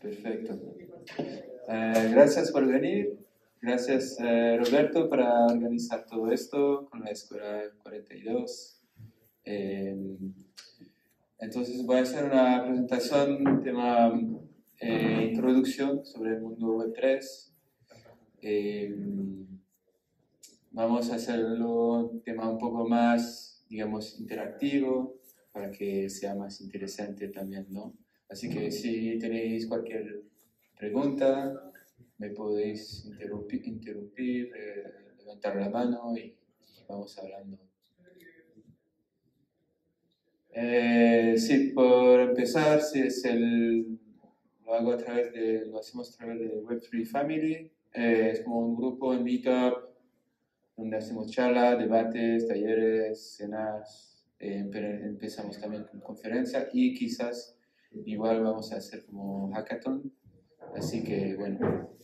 Perfecto. Gracias por venir. Gracias, Roberto, para organizar todo esto con la Escuela 42. Entonces voy a hacer una presentación, tema introducción sobre el mundo Web3. Vamos a hacerlo un tema un poco más, digamos, interactivo, para que sea más interesante también, ¿no? Así que si tenéis cualquier pregunta, me podéis interrumpir, levantar la mano y vamos hablando. Sí, por empezar, lo hacemos a través de Web3 Family. Es como un grupo en Meetup donde hacemos charlas, debates, talleres, cenas. Empezamos también con conferencias y quizás igual vamos a hacer como hackathon. Así que, bueno,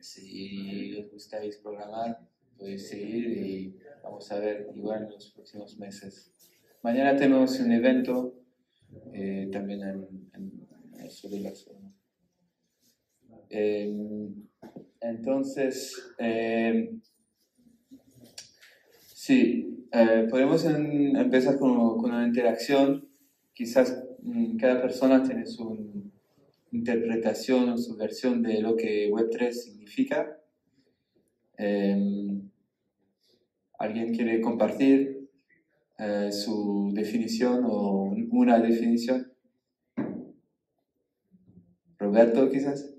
si os gustáis programar, podéis seguir y vamos a ver igual en los próximos meses. Mañana tenemos un evento también en el sur de la zona. Entonces, sí, podemos empezar con una interacción. Quizás cada persona tiene su interpretación o su versión de lo que Web3 significa. ¿Alguien quiere compartir su definición o una definición? Roberto, quizás.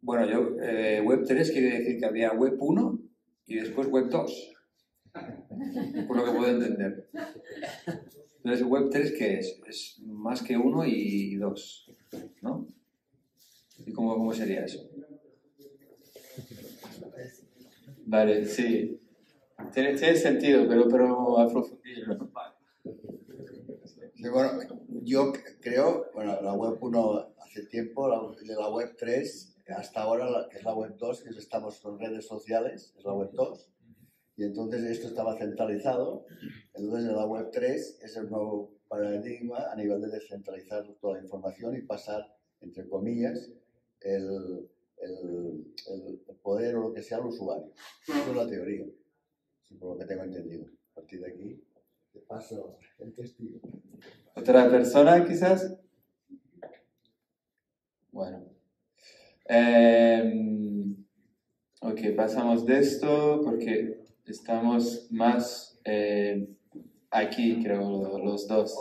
Bueno, yo Web3 quiere decir que había Web 1 y después Web 2, por lo que puedo entender. Entonces, Web3, ¿qué es? Es más que uno y dos, ¿no? ¿Y cómo sería eso? Vale, sí. Tiene sentido, pero a profundirlo. Sí, bueno, yo creo, bueno, la Web 1 hace tiempo, de la Web 3 hasta ahora, que es la Web 2, que estamos con redes sociales, es la Web 2. Y entonces esto estaba centralizado, entonces la Web 3 es el nuevo paradigma a nivel de descentralizar toda la información y pasar, entre comillas, el poder o lo que sea al usuario. Eso es la teoría, por lo que tengo entendido. A partir de aquí, te paso el testigo. ¿Otra persona, quizás? Bueno. Ok, pasamos de esto porque estamos más aquí, creo, los dos.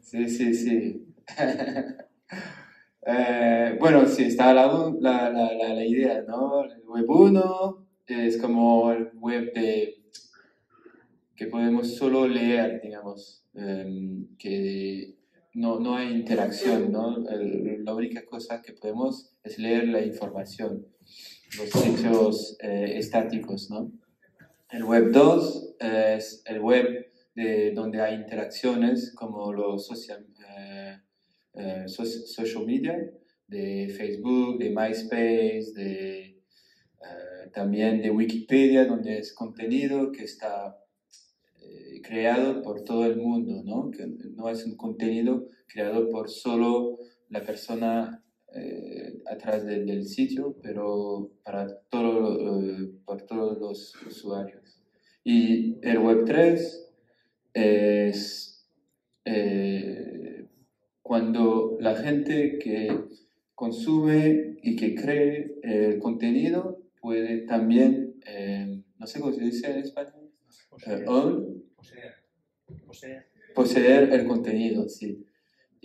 Sí, sí, sí. Bueno, sí, está la idea, ¿no? El Web 1 es como el web que podemos solo leer, digamos, que no hay interacción, ¿no? La única cosa que podemos es leer la información, los sitios estáticos, ¿no? El Web 2 es el web donde hay interacciones como los social media, de Facebook, de MySpace, también de Wikipedia, donde es contenido que está creado por todo el mundo, ¿no? Que no es un contenido creado por solo la persona atrás del sitio, pero por todos los usuarios. Y el Web3 es cuando la gente que consume y que cree el contenido puede también, no sé cómo se dice en español, poseer el contenido, sí.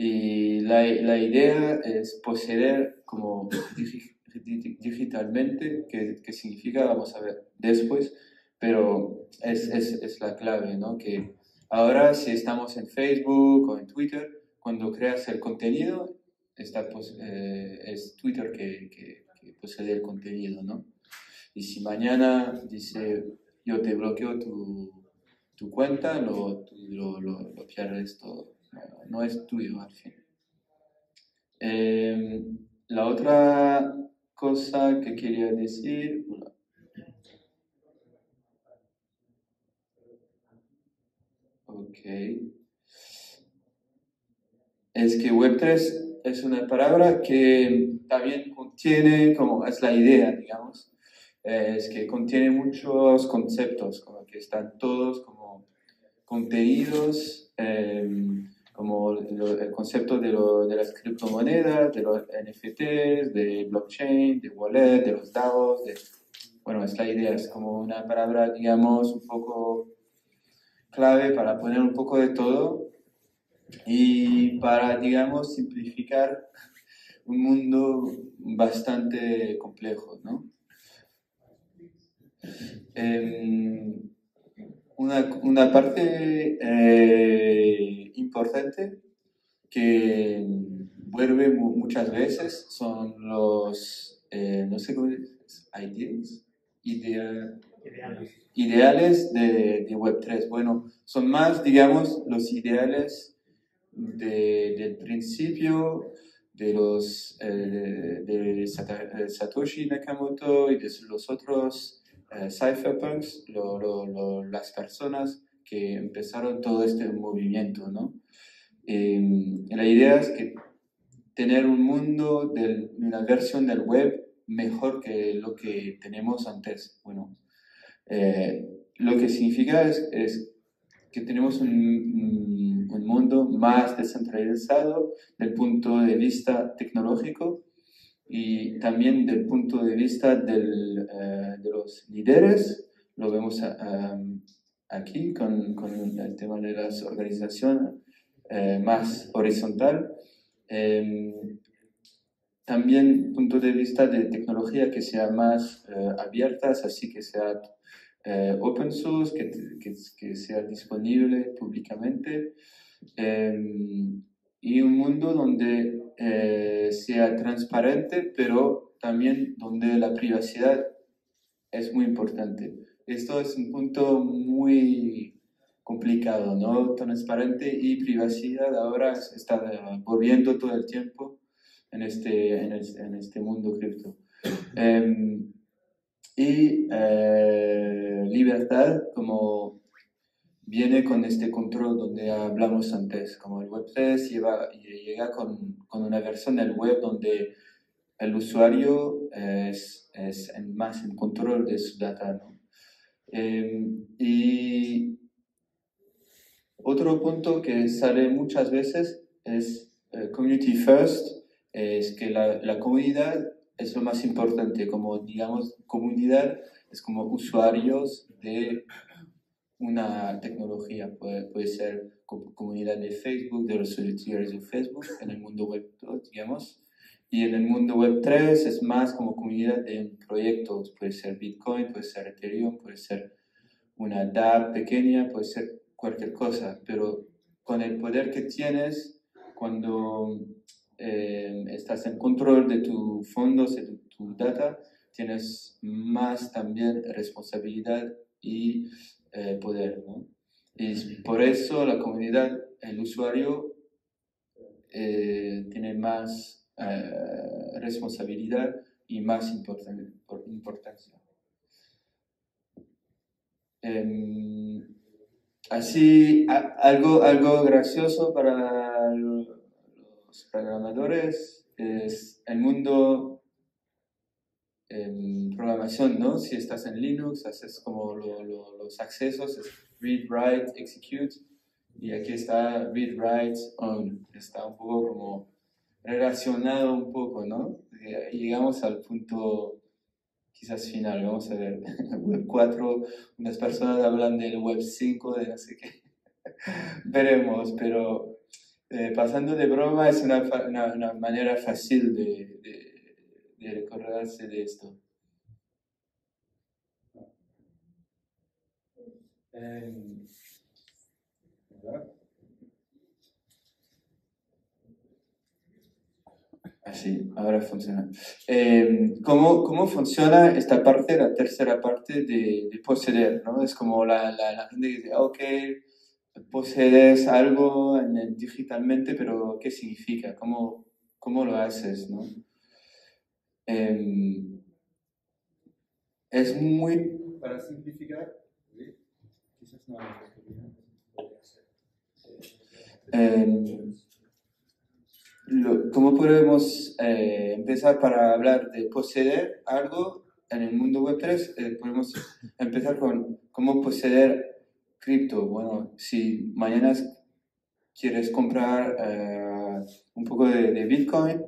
Y la idea es poseer como digitalmente, que significa, vamos a ver después, pero es la clave, ¿no? Que ahora si estamos en Facebook o en Twitter, cuando creas el contenido, es Twitter que posee el contenido, ¿no? Y si mañana dice, yo te bloqueo tu cuenta, lo pierdes todo. No es tuyo al fin. La otra cosa que quería decir. Ok. es que Web3 es una palabra que también contiene, como es la idea, digamos, es que contiene muchos conceptos, como que están todos como contenidos, como el concepto de las criptomonedas, de los NFTs, de blockchain, de wallet, de los DAOs, de, bueno, es la idea, es como una palabra, digamos, un poco clave para poner un poco de todo y para, digamos, simplificar un mundo bastante complejo, ¿no? Una parte importante que vuelve muchas veces son los, no sé cómo es, ideales de Web3. Bueno, son más, digamos, los ideales del principio de los de Satoshi Nakamoto y de los otros cypherpunks, las personas que empezaron todo este movimiento, ¿no? La idea es que tener un mundo, una versión del web mejor que lo que tenemos antes. Bueno, lo que significa es que tenemos un mundo más descentralizado del punto de vista tecnológico y también del punto de vista de los líderes. Lo vemos aquí con el tema de las organizaciones más horizontal. También punto de vista de tecnología que sea más abiertas, así que sea open source, que sea disponible públicamente, y un mundo donde sea transparente, pero también donde la privacidad es muy importante. Esto es un punto muy complicado, ¿no? Transparente y privacidad ahora está volviendo todo el tiempo en este mundo cripto. Libertad, como viene con este control donde hablamos antes, como el Web3 llega con una versión del web donde el usuario es más en control de su data, ¿no? Y otro punto que sale muchas veces es community first, es que la comunidad es lo más importante, como digamos comunidad es como usuarios de una tecnología, puede ser comunidad de Facebook, de los usuarios de Facebook en el mundo web 2, digamos, y en el mundo web 3 es más como comunidad de proyectos, puede ser Bitcoin, puede ser Ethereum, puede ser una DAO pequeña, puede ser cualquier cosa, pero con el poder que tienes cuando estás en control de tus fondos, de tu data, tienes más también responsabilidad y poder, ¿no? Y por eso la comunidad, el usuario, tiene más responsabilidad y más importancia. Así, algo gracioso para los programadores es el mundo en programación, ¿no? Si estás en Linux, haces como los accesos, es read, write, execute, y aquí está read, write, on. Está un poco como relacionado un poco, ¿no? Y llegamos al punto quizás final, vamos a ver, web 4, unas personas hablan del web 5, de no sé qué, veremos, pero... pasando de broma es una manera fácil de recordarse de esto. Así, ahora funciona. ¿Cómo funciona esta parte, la tercera parte de poseer, ¿no? Es como la gente dice, ok, posees algo digitalmente, pero ¿qué significa? ¿Cómo lo haces, ¿no? Es muy... Para simplificar, quizás no... ¿Cómo podemos empezar para hablar de poseer algo en el mundo Web3? Podemos empezar con cómo poseer cripto. Bueno, si mañana quieres comprar un poco de Bitcoin,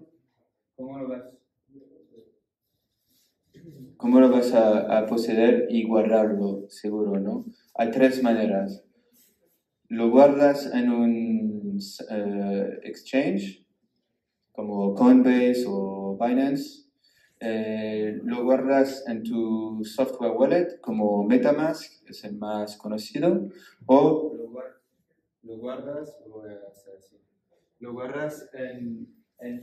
¿cómo lo vas a poseer y guardarlo seguro, no? Hay tres maneras. Lo guardas en un exchange, como Coinbase o Binance. Lo guardas en tu software wallet, como MetaMask, es el más conocido. O lo guardas en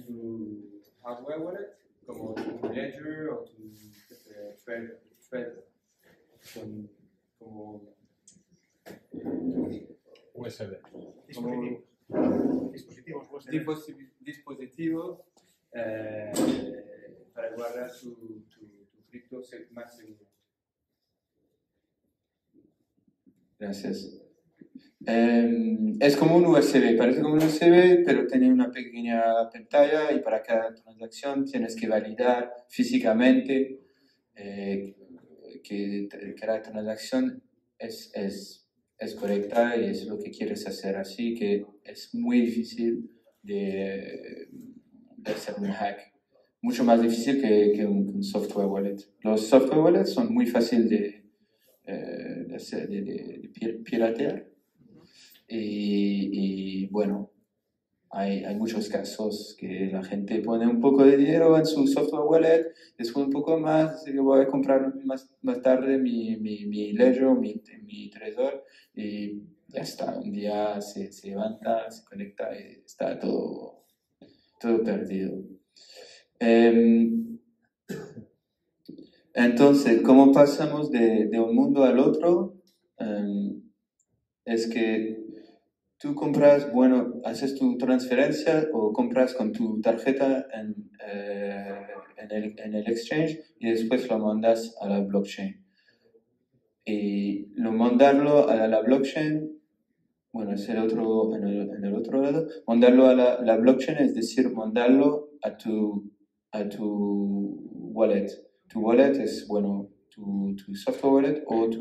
tu hardware wallet, como tu Ledger o tu Trezor, como USB. Dispositivos USB. Dispositivos para guardar tu cripto más seguro. Gracias. Es como un USB, parece como un USB, pero tiene una pequeña pantalla y para cada transacción tienes que validar físicamente que la transacción es correcta y es lo que quieres hacer, así que es muy difícil de hacer un hack, mucho más difícil que un software wallet. Los software wallets son muy fáciles de piratear y bueno, hay muchos casos que la gente pone un poco de dinero en su software wallet, después un poco más, voy a comprar más tarde mi Ledger, mi Trezor, y ya está, un día se levanta, se conecta y está todo perdido. Entonces, ¿cómo pasamos de un mundo al otro? Es que tú compras, bueno, haces tu transferencia o compras con tu tarjeta en el exchange y después lo mandas a la blockchain. Y lo mandarlo a la blockchain, bueno, es el otro, en el otro lado, mandarlo a la blockchain, es decir, mandarlo a tu wallet. Tu wallet es, bueno, tu software wallet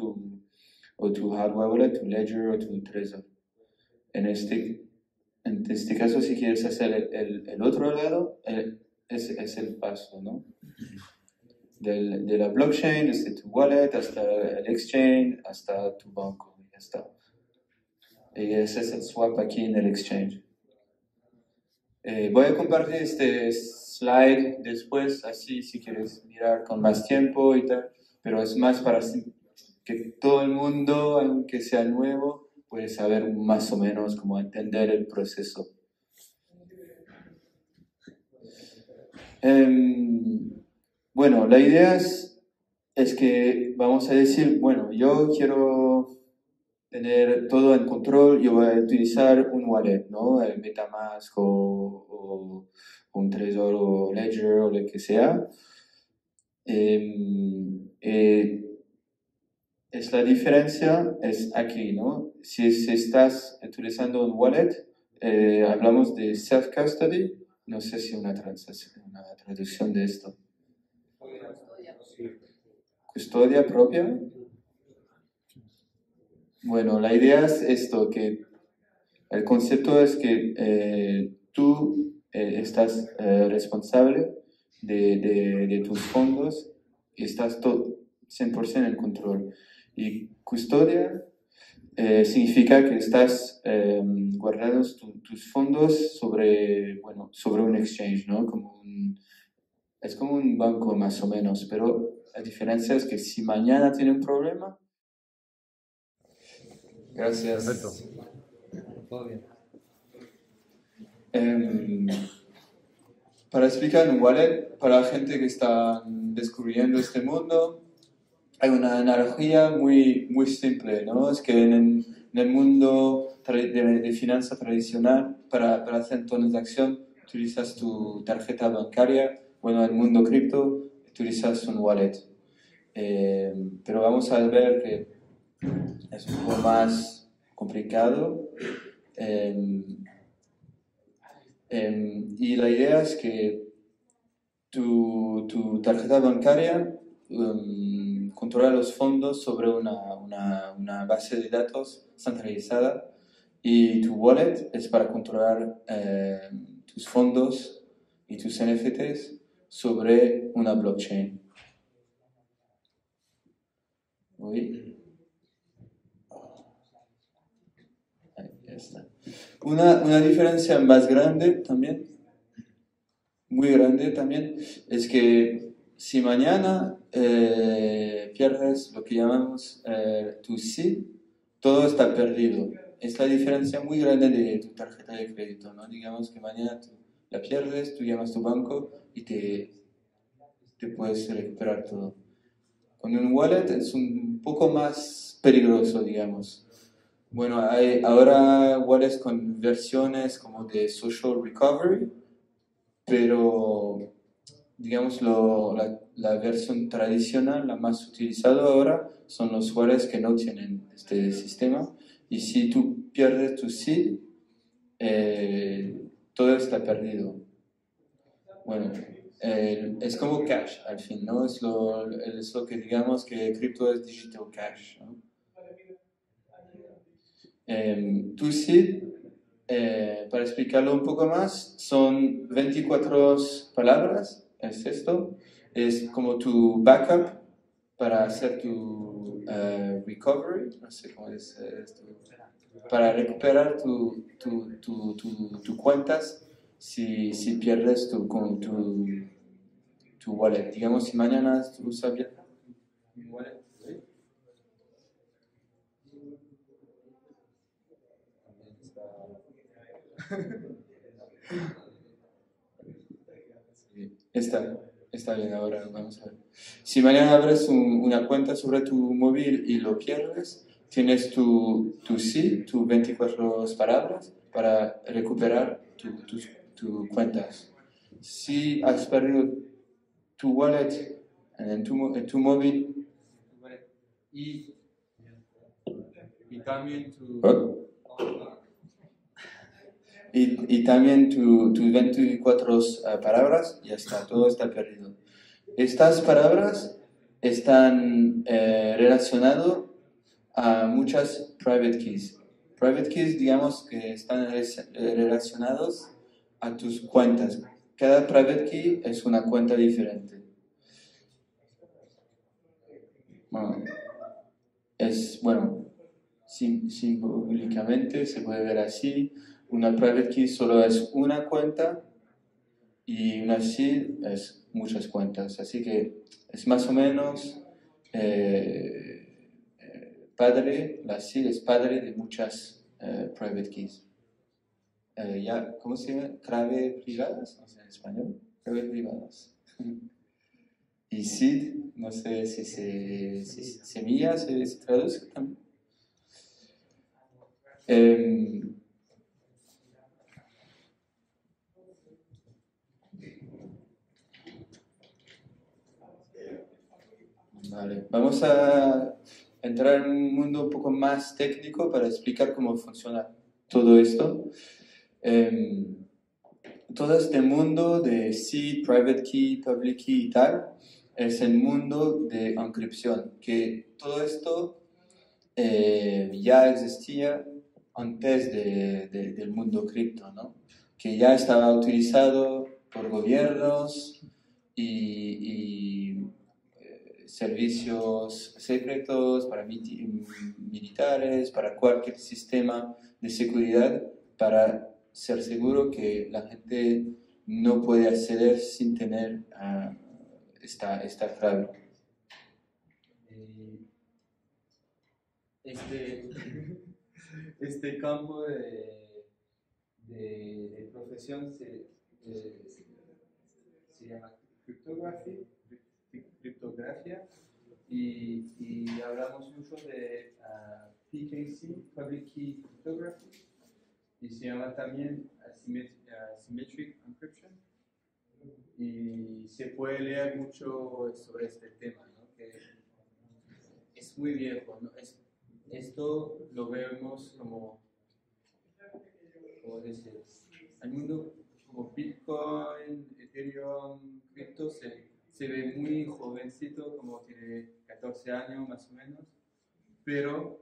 o tu hardware wallet, tu Ledger o tu Trezor. En este caso, si quieres hacer el otro lado, es el paso, ¿no? De la blockchain, desde tu wallet hasta el exchange, hasta tu banco, ya está. Y ese es el swap aquí en el exchange. Voy a compartir este slide después, así si quieres mirar con más tiempo y tal, pero es más para que todo el mundo, aunque sea nuevo, puedes saber más o menos cómo entender el proceso. Bueno, la idea es que vamos a decir, bueno, yo quiero tener todo en control, yo voy a utilizar un wallet, ¿no? El MetaMask o un Trezor o Ledger o lo que sea. Es la diferencia, es aquí, ¿no? Si estás utilizando un wallet, hablamos de self-custody. No sé si una traducción de esto. ¿Custodia propia? Bueno, la idea es esto, que el concepto es que tú estás responsable de tus fondos y estás 100% en control. Y custodia significa que estás guardando tus fondos sobre un exchange, ¿no? Es como un banco más o menos, pero la diferencia es que si mañana tiene un problema... Gracias. Perfecto. Todo bien. Para explicar un wallet, para la gente que está descubriendo este mundo, hay una analogía muy, muy simple, ¿no? Es que en el mundo de finanza tradicional, para hacer transacción, utilizas tu tarjeta bancaria. Bueno, en el mundo cripto, utilizas un wallet. Pero vamos a ver que es un poco más complicado. Y la idea es que tu tarjeta bancaria controla los fondos sobre una base de datos centralizada, y tu wallet es para controlar tus fondos y tus NFTs sobre una blockchain. Una diferencia más grande también, muy grande también, es que si mañana pierdes lo que llamamos tu SID, todo está perdido. Es la diferencia muy grande de tu tarjeta de crédito, ¿no? Digamos que mañana tú la pierdes, tú llamas a tu banco y te puedes recuperar todo. Con un wallet es un poco más peligroso, digamos. Bueno, hay ahora wallets con versiones como de social recovery, pero digamos la versión tradicional, la más utilizada ahora, son los wallets que no tienen este sistema. Y si tú pierdes tu seed, todo está perdido. Bueno, es como cash al fin, ¿no? Es lo que digamos que cripto es digital cash, ¿no? Tu seed, para explicarlo un poco más, son 24 palabras, es esto. Es como tu backup para hacer tu recovery, no sé cómo es esto, para recuperar tus cuentas si pierdes tu wallet. Digamos, si mañana tú usas bien un wallet. Está bien, ahora vamos a ver. Si mañana abres una cuenta sobre tu móvil y lo pierdes, tienes tu sí, tus 24 palabras para recuperar tus cuentas. Si has perdido tu wallet en tu móvil y también tu... Y también tus 24 palabras, ya está, todo está perdido. Estas palabras están relacionadas a muchas private keys. Private keys, digamos, que están relacionados a tus cuentas. Cada private key es una cuenta diferente. Bueno, simbólicamente se puede ver así. Una private key solo es una cuenta y una seed es muchas cuentas. Así que es más o menos padre, la seed es padre de muchas private keys. ¿Cómo se llama? Clave privadas, no sé en español. Clave privadas. Y seed, no sé si semilla se traduce también. Vale. Vamos a entrar en un mundo un poco más técnico para explicar cómo funciona todo esto. Todo este mundo de seed, private key, public key y tal, es el mundo de encripción, que todo esto ya existía antes del mundo cripto, ¿no? Que ya estaba utilizado por gobiernos y servicios secretos, para militares, para cualquier sistema de seguridad, para ser seguro que la gente no puede acceder sin tener esta clave. Este campo de profesión se llama criptografía, y hablamos mucho de PKC, Public Key Cryptography, y se llama también Asymmetric Encryption, y se puede leer mucho sobre este tema, ¿no? Que es muy viejo, ¿no? Esto lo vemos como, ¿cómo decir? El mundo como Bitcoin, Ethereum, cripto, se ve muy jovencito, como tiene 14 años más o menos, pero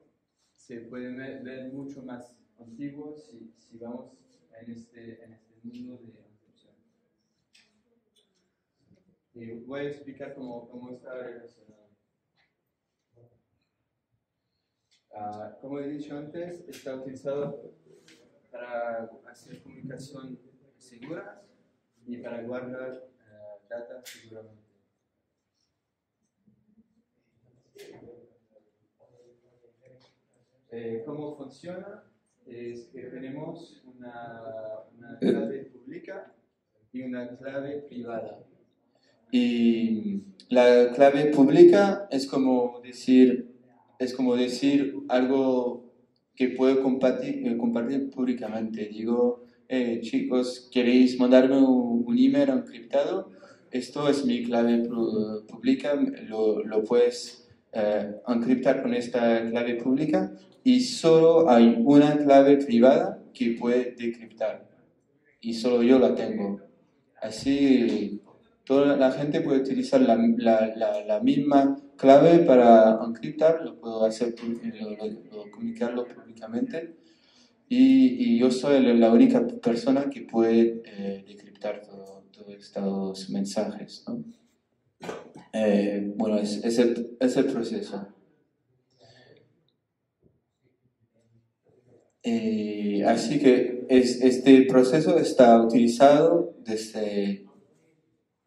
se pueden ver mucho más antiguos si vamos en este mundo de construcción. Y voy a explicar cómo está relacionado. Como he dicho antes, está utilizado para hacer comunicación segura y para guardar data seguramente. ¿Cómo funciona? Es que tenemos una clave pública y una clave privada. Y la clave pública es como decir algo que puedo compartir públicamente. Digo, chicos, ¿queréis mandarme un email encriptado? Esto es mi clave pública, lo puedes encriptar con esta clave pública, y solo hay una clave privada que puede decriptar, y solo yo la tengo. Así, toda la gente puede utilizar la misma clave para encriptar, lo puedo hacer, comunicarlo públicamente, y yo soy la única persona que puede decriptar todos estos mensajes, ¿no? Bueno, es el proceso. Así que este proceso está utilizado desde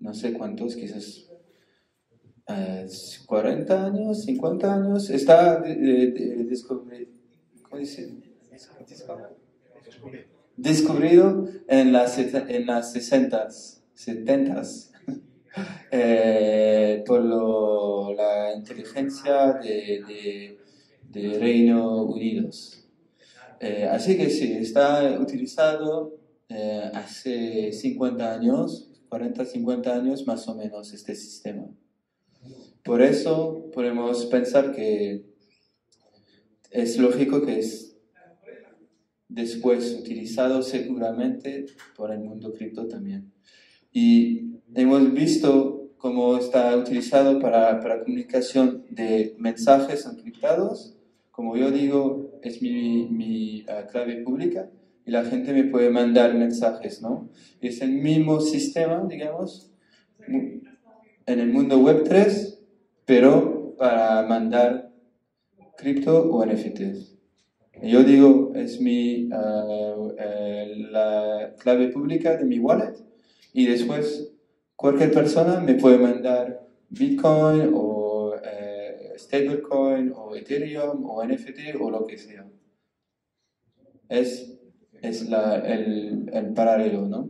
no sé cuántos, quizás 40 años, 50 años, está descubrido en las 60s, 70s, por la inteligencia de Reino Unido. Así que sí, está utilizado hace 50 años, 40, 50 años más o menos este sistema. Por eso podemos pensar que es lógico que es después utilizado seguramente por el mundo cripto también. Y hemos visto cómo está utilizado para comunicación de mensajes encriptados. Como yo digo, es mi clave pública y la gente me puede mandar mensajes, ¿no? Es el mismo sistema, digamos, en el mundo Web3, pero para mandar cripto o NFTs. Yo digo, es la clave pública de mi wallet, y después cualquier persona me puede mandar Bitcoin o stablecoin o Ethereum o NFT o lo que sea. Es el paralelo, ¿no?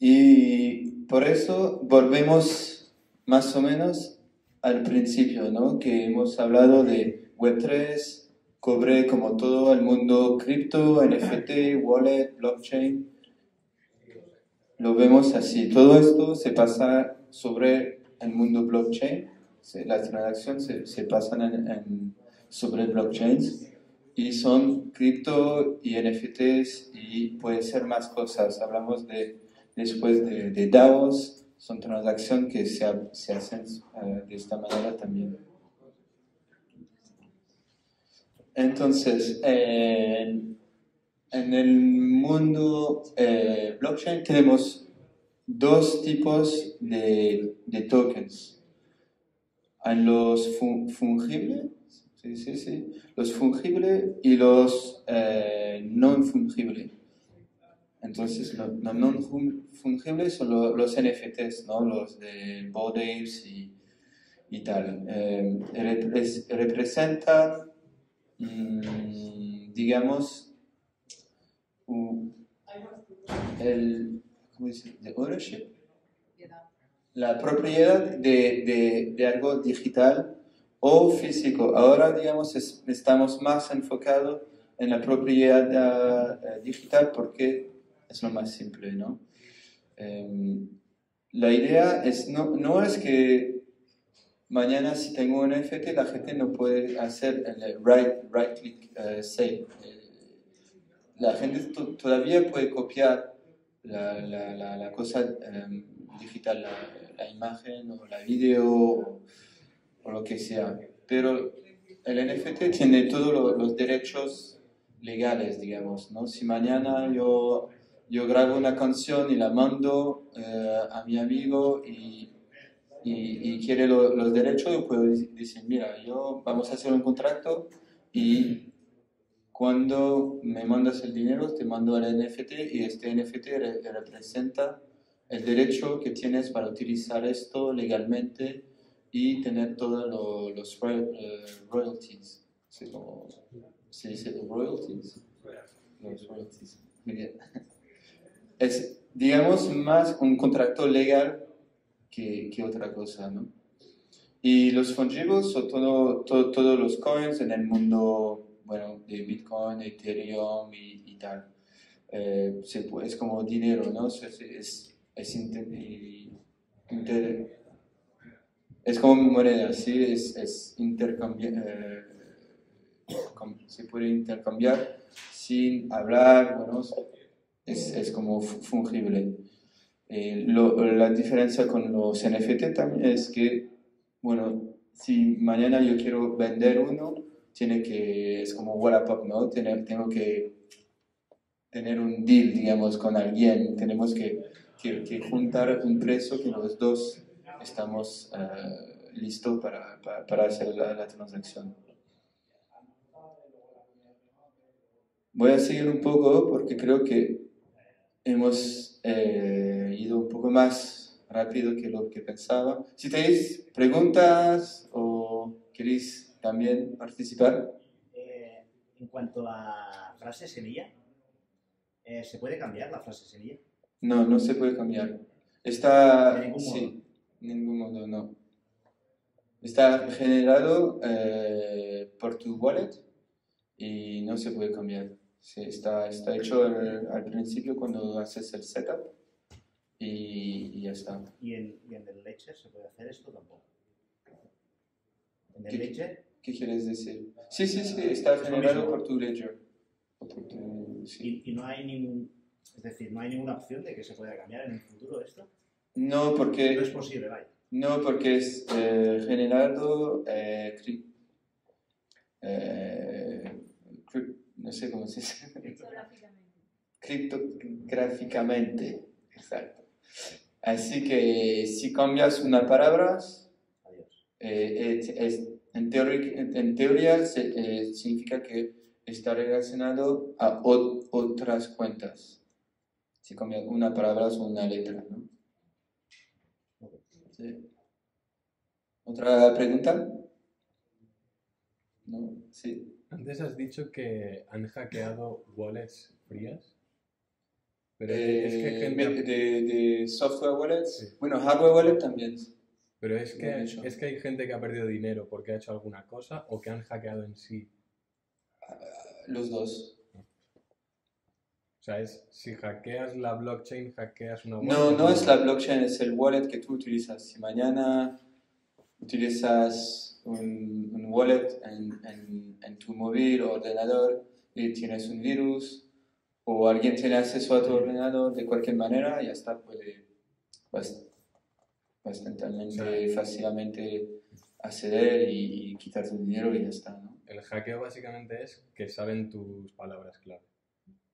Y por eso volvemos más o menos al principio, ¿no? Que hemos hablado de Web3, cobre como todo el mundo cripto, NFT, wallet, blockchain. Lo vemos así. Todo esto se pasa sobre el mundo blockchain. Las transacciones se pasan sobre blockchains. Y son cripto y NFTs y puede ser más cosas. Hablamos después de DAOs, son transacciones que se hacen de esta manera también. Entonces, en el mundo blockchain tenemos dos tipos de tokens. Hay los fungibles, los fungibles y los no fungibles. Entonces, los no fungibles son los NFTs, ¿no? Los de Bored Apes y tal. Representan, digamos, ¿cómo dice? The ownership. La propiedad de algo digital o físico. Ahora, digamos, estamos más enfocados en la propiedad digital porque es lo más simple, ¿no? La idea es, no es que mañana si tengo un NFT la gente no puede hacer el right click sale, la gente todavía puede copiar la cosa digital, la imagen o la video o lo que sea, pero el NFT tiene todos los derechos legales, digamos, ¿no? Si mañana yo grabo una canción y la mando a mi amigo y quiere los derechos, yo puedo decir, mira, vamos a hacer un contrato y cuando me mandas el dinero te mando el NFT y este NFT representa el derecho que tienes para utilizar esto legalmente y tener todos los royalties. ¿Sí? Como, ¿se dice royalties? Los royalties. Muy bien. Es, digamos, más un contrato legal que otra cosa, ¿no? Y los fungibles son todos los coins en el mundo, bueno, de Bitcoin, Ethereum y tal. Es como dinero, ¿no? Es como moneda, ¿sí? Es intercambiar, se puede intercambiar sin hablar, bueno, es como fungible. La diferencia con los NFT también es que, bueno, si mañana yo quiero vender uno, es como Wallapop, ¿no? Tengo que tener un deal, digamos, con alguien. Tenemos que juntar un precio que los dos estamos listos para hacer la transacción. Voy a seguir un poco porque creo que hemos ido un poco más rápido que lo que pensaba. Si tenéis preguntas o queréis también participar. En cuanto a frase semilla, ¿se puede cambiar la frase semilla? No, no se puede cambiar. ¿De ningún modo? Sí, de ningún modo, no. Está generado por tu wallet y no se puede cambiar. Sí, está hecho al principio cuando haces el setup y ya está. ¿Y en el Ledger se puede hacer esto tampoco? ¿En el Ledger? ¿Qué quieres decir? Sí, está generado por tu Ledger. Sí. ¿Y no hay ninguna opción de que se pueda cambiar en el futuro esto? No, porque... No es posible, vaya. No, porque es generado... no sé cómo se dice. Criptográficamente, exacto. Así que si cambias una palabra, en teoría significa que está relacionado a otras cuentas. Si cambias una palabra o una letra, ¿no? Sí. ¿Otra pregunta? ¿No? Sí. Antes has dicho que han hackeado wallets frías. Pero es que gente... de software wallets, sí. Bueno, hardware wallet también. Pero es que hay gente que ha perdido dinero porque ha hecho alguna cosa o que han hackeado en sí. Los dos. O sea, si hackeas la blockchain, hackeas una wallet. No, no es la blockchain, es el wallet que tú utilizas. Si mañana utilizas un wallet en tu móvil o ordenador y tienes un virus o alguien tiene acceso a tu ordenador, de cualquier manera ya está, puede bastante fácilmente acceder y quitar tu dinero y ya está, ¿no? El hackeo básicamente es que saben tus palabras clave,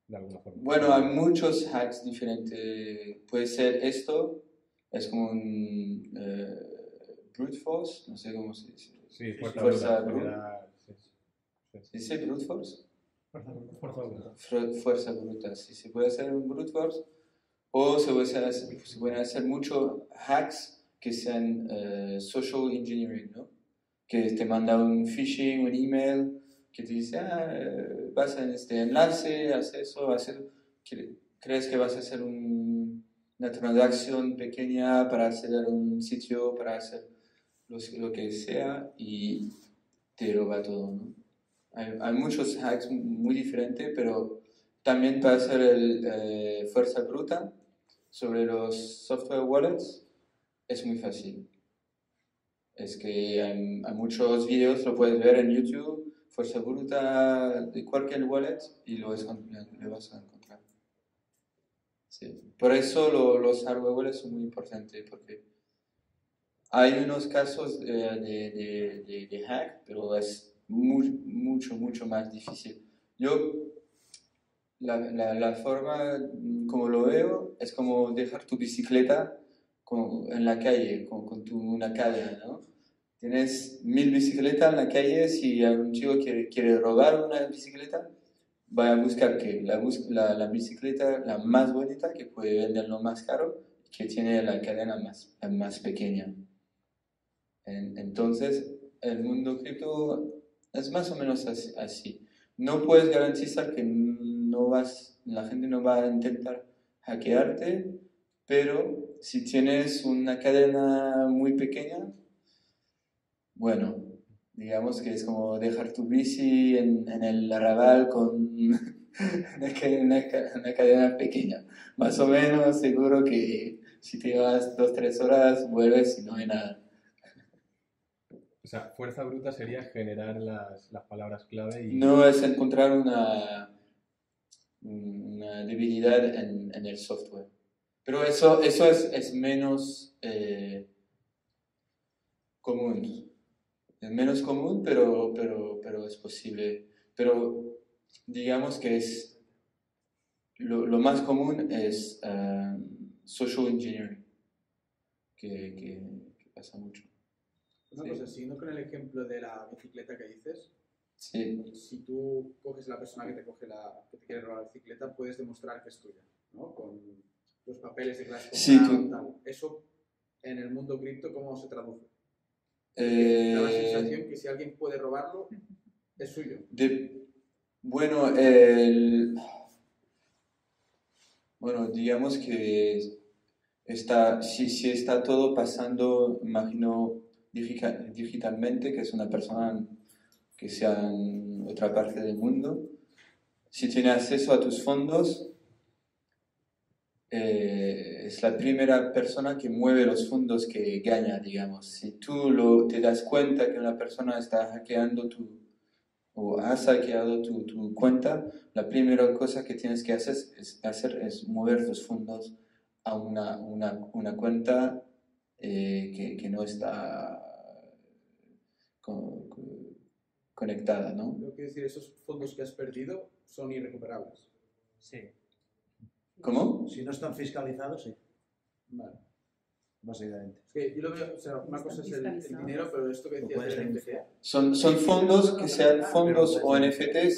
de alguna forma. Bueno, hay muchos hacks diferentes. Puede ser esto, es como un... brute force, no sé cómo se dice. Sí, fuerza bruta. ¿Dice brute force? Fuerza bruta. Sí, se puede hacer un brute force o se pueden hacer muchos hacks que sean social engineering, ¿no? Que te manda un phishing, un email, que te dice, vas en este enlace, haz eso, crees que vas a hacer una transacción pequeña para acceder a un sitio, para hacer lo que sea, y te roba todo, ¿no? Hay muchos hacks muy diferentes, pero también para hacer fuerza bruta sobre los software wallets es muy fácil. Es que hay muchos vídeos, lo puedes ver en YouTube, fuerza bruta de cualquier wallet y lo vas a encontrar. Sí. Por eso los hardware wallets son muy importantes, porque hay unos casos de hack, pero es mucho más difícil. Yo, la forma como lo veo es como dejar tu bicicleta en la calle, con una cadena, ¿no? Tienes 1000 bicicletas en la calle, si algún chico quiere robar una bicicleta, va a buscar que la bicicleta la más bonita, que puede venderlo más caro, que tiene la cadena más pequeña. Entonces, el mundo cripto es más o menos así. No puedes garantizar que la gente no va a intentar hackearte, pero si tienes una cadena muy pequeña, bueno, digamos que es como dejar tu bici en el arrabal con una cadena pequeña. Más o menos seguro que si te vas 2 o 3 horas, vuelves y no hay nada. O sea, fuerza bruta sería generar las palabras clave y... No, es encontrar una debilidad en el software. Pero eso es menos común. Es menos común, pero es posible. Pero digamos que es lo más común es social engineering, que pasa mucho. Una cosa, siguiendo con el ejemplo de la bicicleta que dices, sí. Si tú coges a la persona que te quiere robar la bicicleta, puedes demostrar que es tuya, ¿no? Con los papeles de clase. Sí, tal. Eso, en el mundo cripto, ¿cómo se traduce? Da la sensación que si alguien puede robarlo, es suyo. Bueno, digamos que si está todo pasando, imagino, digitalmente, que es una persona que sea en otra parte del mundo, si tiene acceso a tus fondos, es la primera persona que mueve los fondos que gana, digamos. Si tú te das cuenta que una persona está hackeando o has hackeado tu cuenta, la primera cosa que tienes que hacer es mover tus fondos a una cuenta que no está conectada, ¿no? Lo que decir, esos fondos que has perdido son irrecuperables. Sí. ¿Cómo? Si no están fiscalizados, sí. Vale. Básicamente. Es que yo lo veo, o sea, una cosa es el dinero, pero esto que decías es el NFT. Son fondos que sean fondos o NFT,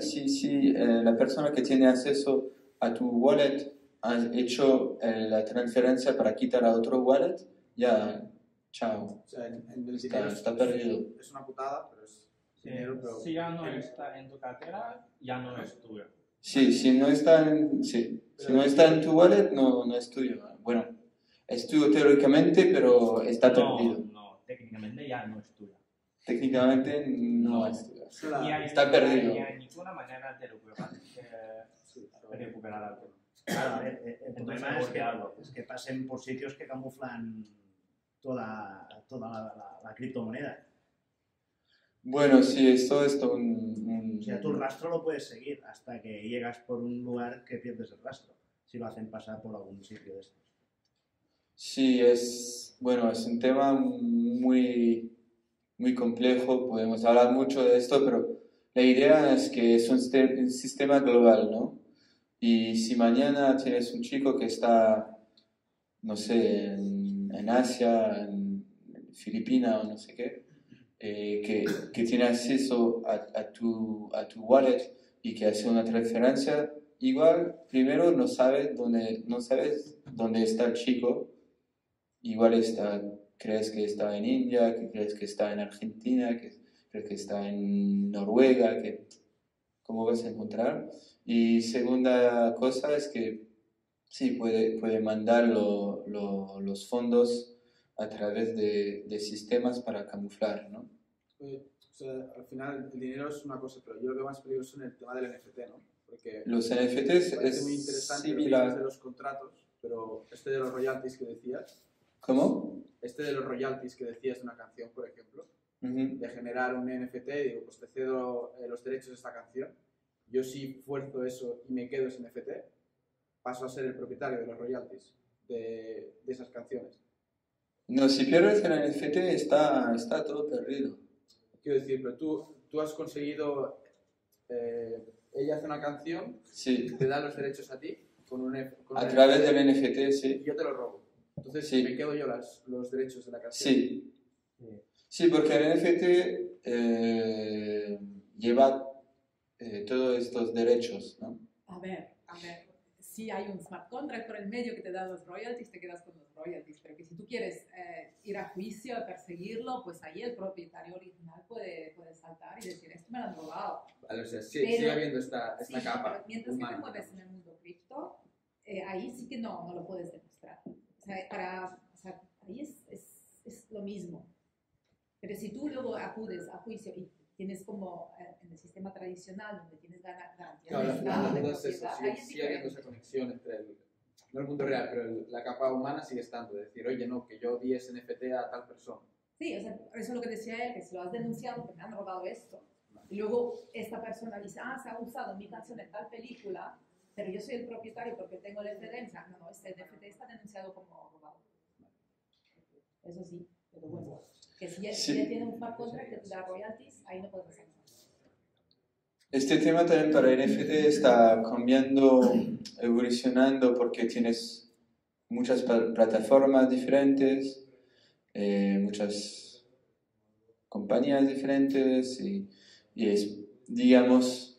si la persona que tiene acceso a tu wallet ha hecho la transferencia para quitar a otro wallet, ya, chao. O sea, está perdido. Es una putada, pero es... Si ya no está en tu cartera, ya no es tuya. Sí, si no está en tu wallet, no es tuyo. Bueno, es tuyo teóricamente, pero está perdido. No, técnicamente ya no es tuya. Técnicamente no es tuya. Está perdido. No hay ninguna manera de recuperar algo. Claro, el problema es que pasen por sitios que camuflan toda la criptomoneda. Bueno, sí, esto es un... O sea, tu rastro lo puedes seguir hasta que llegas por un lugar que pierdes el rastro, si lo hacen pasar por algún sitio de estos. Sí, es un tema muy, muy complejo, podemos hablar mucho de esto, pero la idea es que es un sistema global, ¿no? Y si mañana tienes un chico que está, no sé, en Asia, en Filipinas o no sé qué, que tiene acceso a tu wallet y que hace una transferencia, igual primero no sabes dónde está el chico, igual crees que está en India, que crees que está en Argentina, que crees que está en Noruega, ¿cómo vas a encontrar? Y segunda cosa es que sí, puede mandar los fondos a través de sistemas para camuflar, ¿no? O sea, al final el dinero es una cosa, pero yo lo veo más peligroso en el tema del NFT, ¿no? Porque los NFTs es muy interesante de los contratos, pero este de los royalties que decías. ¿Cómo? Este de los royalties que decías de una canción, por ejemplo, de generar un NFT y digo, pues te cedo los derechos de esta canción, yo sí fuerzo eso y me quedo ese NFT, paso a ser el propietario de los royalties de esas canciones. No, si pierdes el NFT está todo perdido. Quiero decir, pero tú has conseguido, ella hace una canción, sí, te da los derechos a ti, con un NFT, del NFT, sí. Y yo te lo robo. Entonces sí, me quedo yo los derechos de la canción. Sí. Sí, porque el NFT lleva todos estos derechos, ¿no? A ver, sí hay un smart contract por el medio que te da los royalties, te quedas con los royalties, pero que si tú quieres ir a juicio, a perseguirlo, pues ahí el propietario original puede saltar y decir, esto me lo han robado. Vale, o sea, sí, pero, sigue habiendo esta capa. Pero mientras humana, que te mueves en el mundo cripto, ahí sí que no lo puedes demostrar. O sea, ahí es lo mismo. Pero si tú luego acudes a juicio y tienes como en el sistema tradicional donde tienes garantía, claro, sigue habiendo esa conexión entre no el mundo real, pero la capa humana sigue estando, de decir, oye, no, que yo di ese NFT a tal persona. Sí, o sea, eso es lo que decía él, que si lo has denunciado, que me han robado esto. Y luego esta persona dice, se ha usado mi canción en tal película, pero yo soy el propietario porque tengo la evidencia. No, este NFT está denunciado como robado. Eso sí, pero bueno. Que si ya tiene un smart contract que te da royalties, ahí no puedes hacer nada. Este tema también para NFT está cambiando, evolucionando, porque tienes muchas plataformas diferentes, muchas compañías diferentes y es, digamos,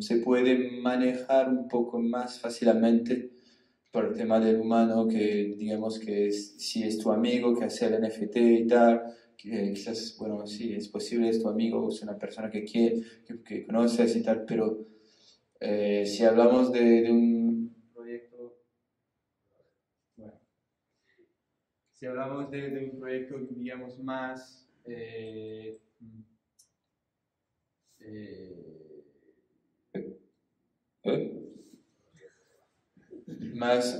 se puede manejar un poco más fácilmente por el tema del humano, que digamos que si es tu amigo que hace el NFT y tal, que quizás, bueno, sí, es posible, es tu amigo o es una persona que conoces y tal, pero si hablamos de un proyecto, bueno, si hablamos de un proyecto, digamos, más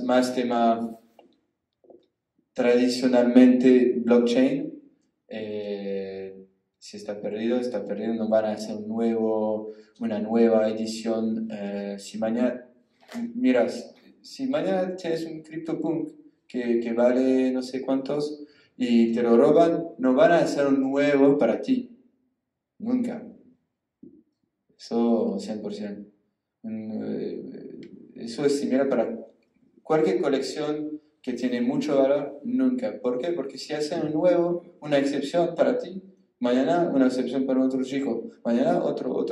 más tema tradicionalmente blockchain, si está perdido, no van a hacer una nueva edición. Si mañana tienes un CryptoPunk que vale no sé cuántos y te lo roban, no van a hacer un nuevo para ti, nunca, eso 100%. Eso es similar para cualquier colección que tiene mucho valor, nunca. ¿Por qué? Porque si hacen un nuevo, una excepción para ti, mañana una excepción para otro chico, mañana otro,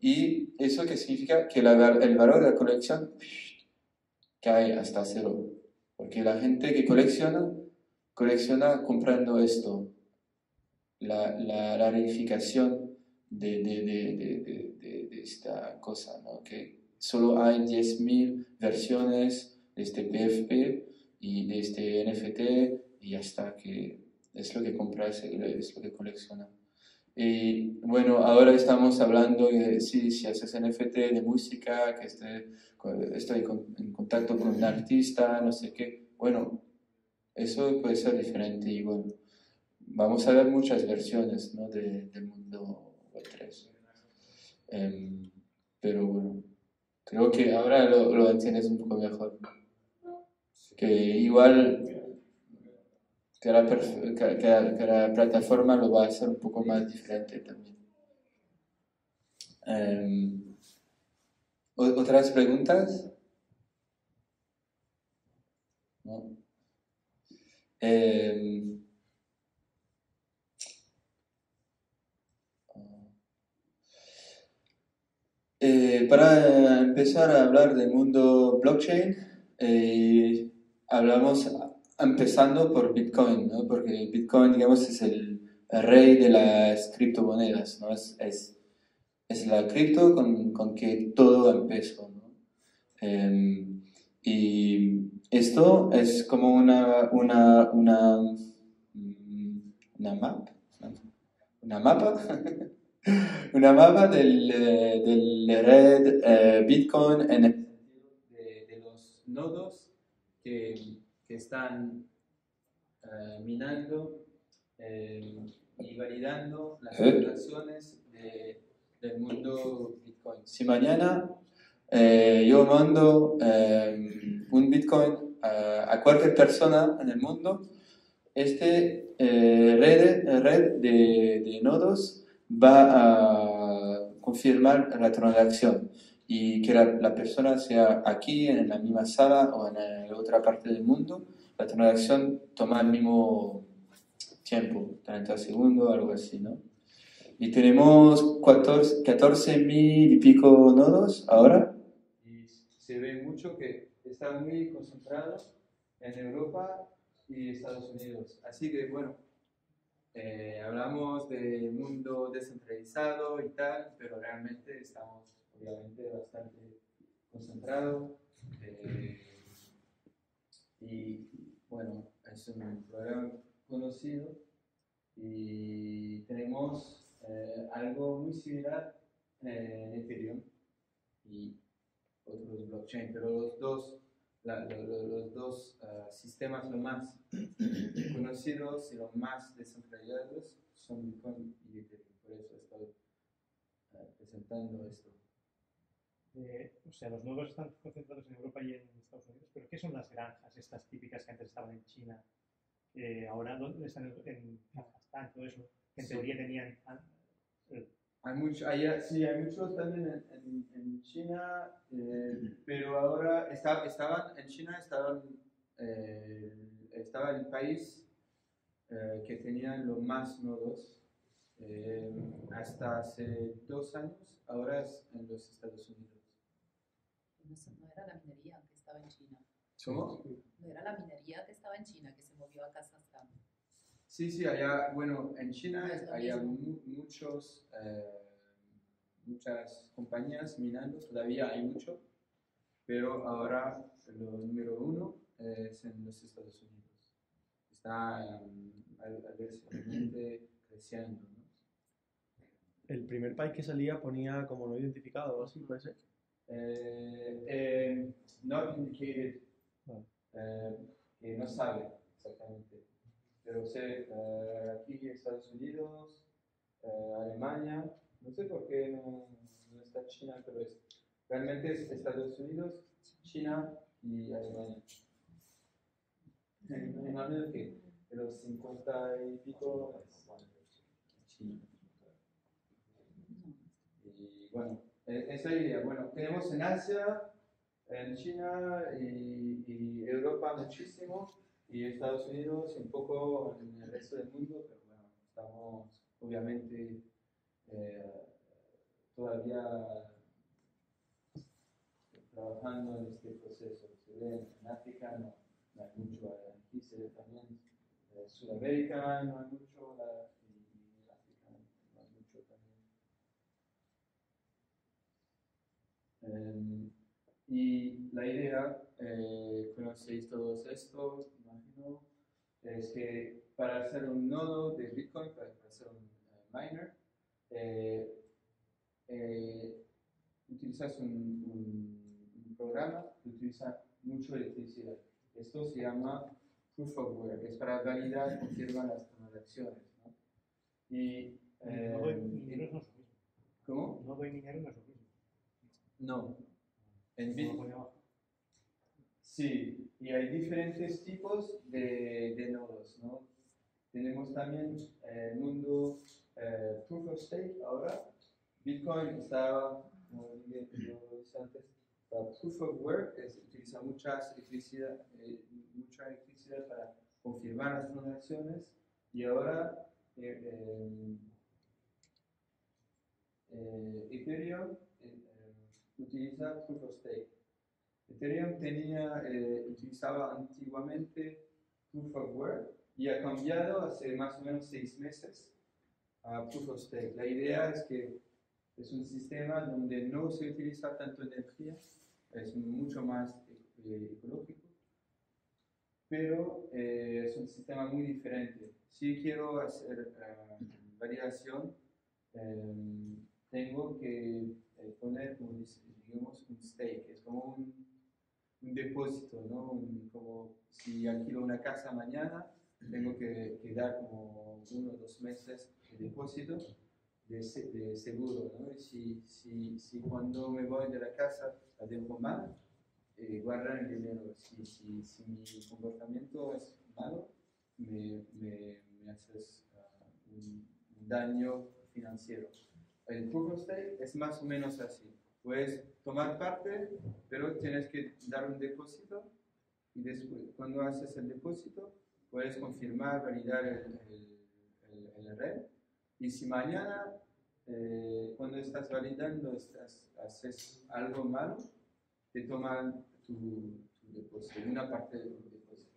y eso que significa que el valor de la colección cae hasta cero. Porque la gente que colecciona comprando esto, la rarificación de esta cosa, ¿no? Que solo hay 10.000 versiones de este PFP y de este NFT y ya está, que es lo que compras, es lo que coleccionas. Y bueno, ahora estamos hablando de si haces NFT de música, que estoy en contacto con un artista, no sé qué. Bueno, eso puede ser diferente y bueno, vamos a ver muchas versiones, ¿no? del mundo Web3. Pero bueno, creo que ahora lo entiendes un poco mejor. Que igual cada plataforma lo va a hacer un poco más diferente también. ¿Otras preguntas? ¿No? Para empezar a hablar del mundo blockchain, hablamos empezando por Bitcoin, ¿no? Porque Bitcoin, digamos, es el rey de las criptomonedas, ¿no? Es la cripto con que todo empezó, ¿no? Y esto es como una mapa del red Bitcoin en el de los nodos que están minando y validando las transacciones del mundo Bitcoin. Si mañana yo mando un Bitcoin a cualquier persona en el mundo, este red de nodos va a confirmar la transacción y que la persona sea aquí, en la misma sala o en la otra parte del mundo, la transacción toma el mismo tiempo, 30 segundos, algo así, ¿no? Y tenemos 14.000 y pico nodos ahora. Y se ve mucho que están muy concentrados en Europa y Estados Unidos. Así que, bueno, hablamos del mundo descentralizado y tal, pero realmente estamos, obviamente, bastante concentrados. Y, bueno, es un problema conocido y tenemos algo muy similar en Ethereum y otros blockchain, pero los dos sistemas los más conocidos y los más desarrollados son Bitcoin y Ethereum. Por eso estoy presentando esto. O sea, los nodos están concentrados en Europa y en Estados Unidos, pero ¿qué son las granjas estas típicas que antes estaban en China? Ahora, ¿dónde están? En Kazajstán, todo eso, que en teoría tenían... Hay muchos también en China, pero ahora estaba el país que tenían los más nodos hasta hace 2 años, ahora es en los Estados Unidos. No era la minería que estaba en China. ¿Cómo? No era la minería que estaba en China, que se movió a Kazajstán. Sí, sí, allá, bueno, en China hay muchas compañías minando, todavía hay mucho, pero ahora lo número 1 es en los Estados Unidos. Está agresivamente creciendo, ¿no? El primer país que salía ponía como no identificado o así, ¿puede ser? Not indicated, que no sabe exactamente. Pero sé, aquí en Estados Unidos, Alemania, no sé por qué no está China, pero realmente es Estados Unidos, China y Alemania. No menos que de los 50 y pico es China. Y bueno, esa idea. Bueno, tenemos en Asia, en China y Europa muchísimo. Y Estados Unidos un poco en el resto del mundo, pero bueno, estamos obviamente todavía trabajando en este proceso. Se ve en África, no hay mucho, aquí se ve también en Sudamérica, no hay mucho, y en África no hay mucho también. Y la idea, conocéis todos esto, imagino, es que para hacer un nodo de Bitcoin, para hacer un miner, utilizas un programa que utiliza mucho electricidad. Esto se llama Proof of Work, es para validar, confirmar las transacciones, ¿no? Y, ¿cómo? No doy dinero, no es lo mismo. No. En Bitcoin. Sí, y hay diferentes tipos de nodos, ¿no? Tenemos también el mundo Proof of Stake ahora. Bitcoin estaba, como dije antes, Proof of Work, utiliza mucha electricidad para confirmar las transacciones. Y ahora Ethereum utiliza Proof of Stake. Ethereum utilizaba antiguamente Proof of Work y ha cambiado hace más o menos 6 meses a Proof of Stake. La idea es que es un sistema donde no se utiliza tanto energía, es mucho más ecológico, pero es un sistema muy diferente. Si quiero hacer validación, tengo que poner, como digamos, un stake, es como un depósito, ¿no? Como si alquilo una casa mañana, tengo que dar como 1 o 2 meses de depósito de seguro, ¿no? Si cuando me voy de la casa la dejo mal, guardan el dinero. Si mi comportamiento es malo, me haces un daño financiero. El Proof of Stake es más o menos así. Puedes tomar parte, pero tienes que dar un depósito, y después, cuando haces el depósito, puedes confirmar, validar el red, y si mañana, cuando estás validando, haces algo malo, te toman tu depósito, una parte de tu depósito.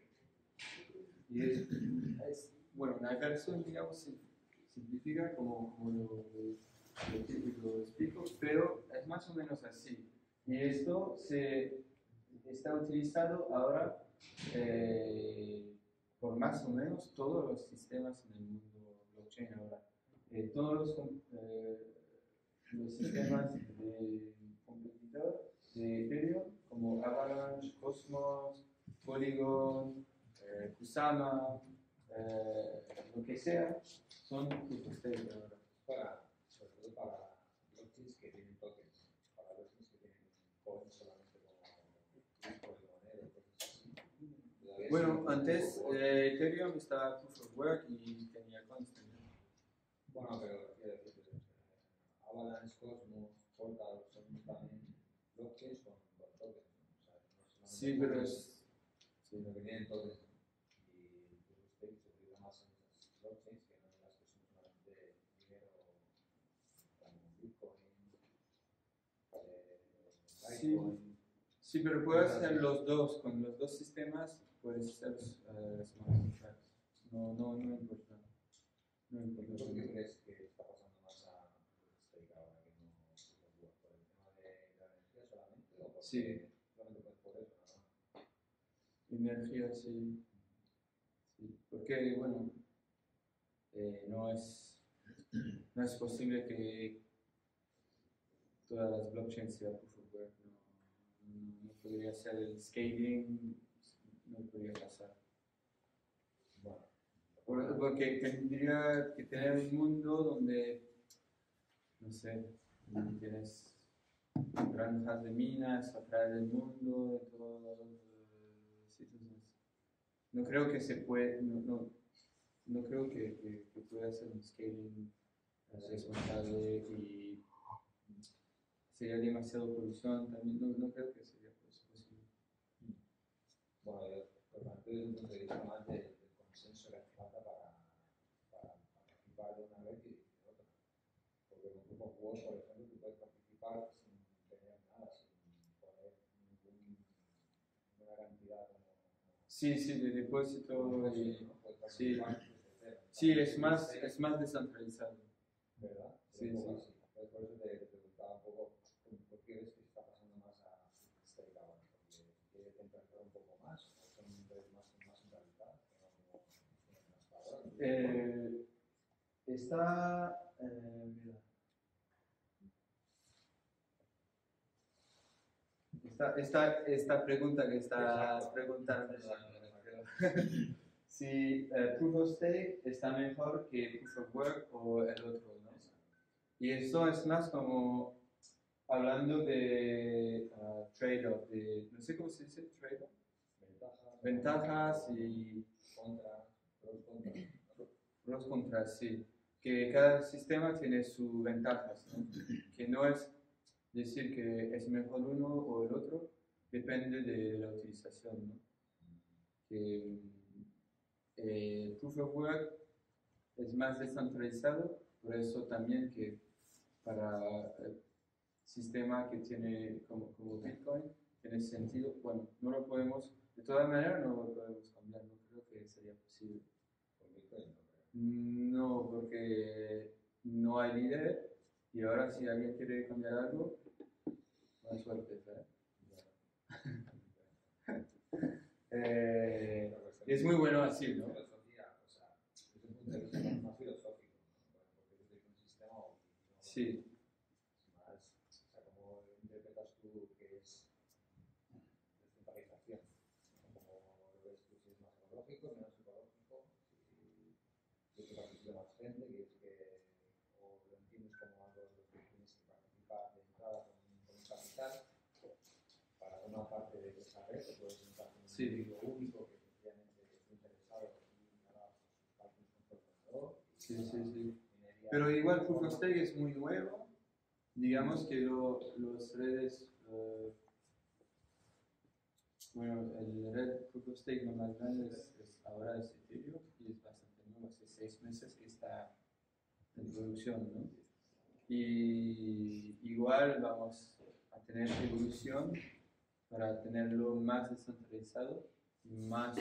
Y es bueno, una versión, digamos, simplifica como lo explico, pero es más o menos así. Y esto se está utilizado ahora por más o menos todos los sistemas en el mundo blockchain ahora. Todos los sistemas de competidor de Ethereum, como Avalanche, Cosmos, Polygon, Kusama, lo que sea, son ustedes ahora. Sobre todo para blockchains que tienen tokens, para blockchains que tienen coins solamente como moneda, cosas así. Bueno, antes Ethereum estaba Proof of Work y tenía coins también. Bueno, pero quiero decir, Avalanche, Cosmos, Portal son también blockchains con tokens, ¿no? O sea, no solamente sí, pero es... sino que tienen tokens. Y Proof of Stake se utiliza más en esas blockchains que no en las que son solamente dinero. Sí, sí, pero puedes hacer los dos, con los dos sistemas puedes hacer smart contracts. No importa. No importa. ¿Por qué crees que está pasando más a Stake ahora que no por el tema de la energía solamente? ¿O por sí, solamente por eso, no? Energía, sí. Sí. Porque, bueno, no es posible que todas las blockchains sea Proof of Work, no podría hacer el scaling, no podría pasar. Bueno, porque tendría que tener un mundo donde, no sé, tienes granjas de minas atrás del mundo, de todos los sitios. No creo que se puede, no creo que pueda hacer un scaling responsable y sería demasiado polución también, no creo que sería posible. Bueno, yo desde un punto de vista más del consenso que hace falta para participar de una red y de otra. Porque en un grupo de juegos, por ejemplo, tú puedes participar sin tener nada, sin poner ninguna cantidad como... Sí, de depósito y... Sí, sí, es más descentralizado. ¿Verdad? Sí. Por eso te preguntaba un poco, ¿por qué ves que está pasando más a Stake ahora? ¿Porque quiere centralizar un poco más? ¿O son redes más centralizadas? Está... mira. Esta pregunta que estás preguntando... Si Proof of Stake está mejor que Proof of Work o el otro, ¿no? Y eso es más como hablando de trade-off, no sé cómo se dice trade-off. Ventajas y los contras, sí. Que cada sistema tiene sus ventajas, ¿no? Que no es decir que es mejor uno o el otro, depende de la utilización, ¿no? Que Proof of Work es más descentralizado, por eso también que para el sistema que tiene como Bitcoin, tiene sentido, bueno, no lo podemos, de todas maneras no lo podemos cambiar, no creo que sería posible. ¿Por Bitcoin? No, porque no hay líder, y ahora si alguien quiere cambiar algo, más suerte, ¿verdad? Es muy bueno así, ¿no? O sea, desde un punto de vista más filosófico, porque desde un sistema o sí. Más, o sea, ¿cómo interpretas tú que es descentralización? ¿Cómo lo ves tú? ¿Si es más ecológico, menos ecológico? yo que participe más gente, que es que o lo entiendes como algo que tienes que participar de entrada con un capital para una parte de esa red, o puedes entrar con un individuo único que efectivamente esté interesado y ahora parte un controlador. Sí. Pero igual Proof of Stake es muy nuevo, digamos que los redes, bueno, el red Proof of Stake lo más grande ahora es Ethereum y es bastante nuevo, hace 6 meses que está en producción, ¿no? Y igual vamos a tener evolución para tenerlo más descentralizado y más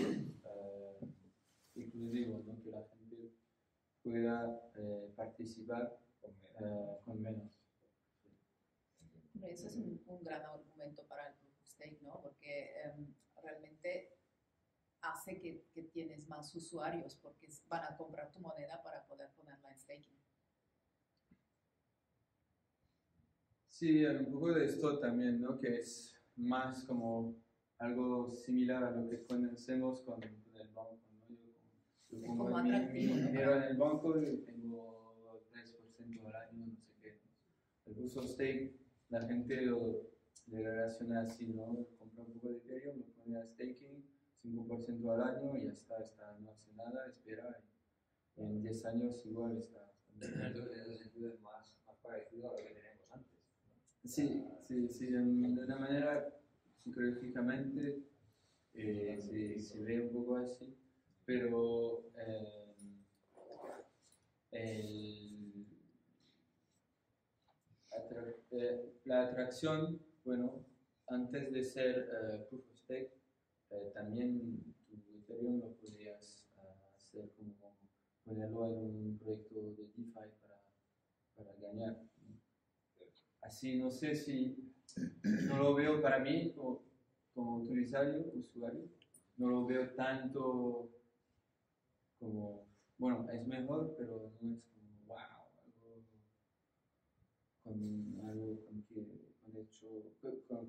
inclusivo, ¿no? Que la gente pueda participar con menos. Eso es un gran argumento para el Proof of Stake, ¿no? Porque realmente hace que tienes más usuarios porque van a comprar tu moneda para poder ponerla en staking. Sí, un poco de esto también, ¿no? Que es más como algo similar a lo que conocemos con el banco, ¿no? Yo pongo mi dinero en el banco y tengo 3% al año, no sé qué. El Proof of Stake, la gente le relaciona así, ¿no? Compra un poco de Ethereum, lo pone a staking, 5% al año y ya está, no hace nada, espera. Y en 10 años igual está. Entonces, en ese sentido es más parecido a lo que teníamos antes, ¿no? Sí, de una manera psicológicamente se ve un poco así, pero la atracción, bueno, antes de ser Proof of Stake, también tu Ethereum lo podrías hacer como ponerlo en un proyecto de DeFi para ganar, ¿no? Así, no sé si no lo veo para mí como usuario, no lo veo tanto como, bueno, es mejor, pero no es como, wow, algo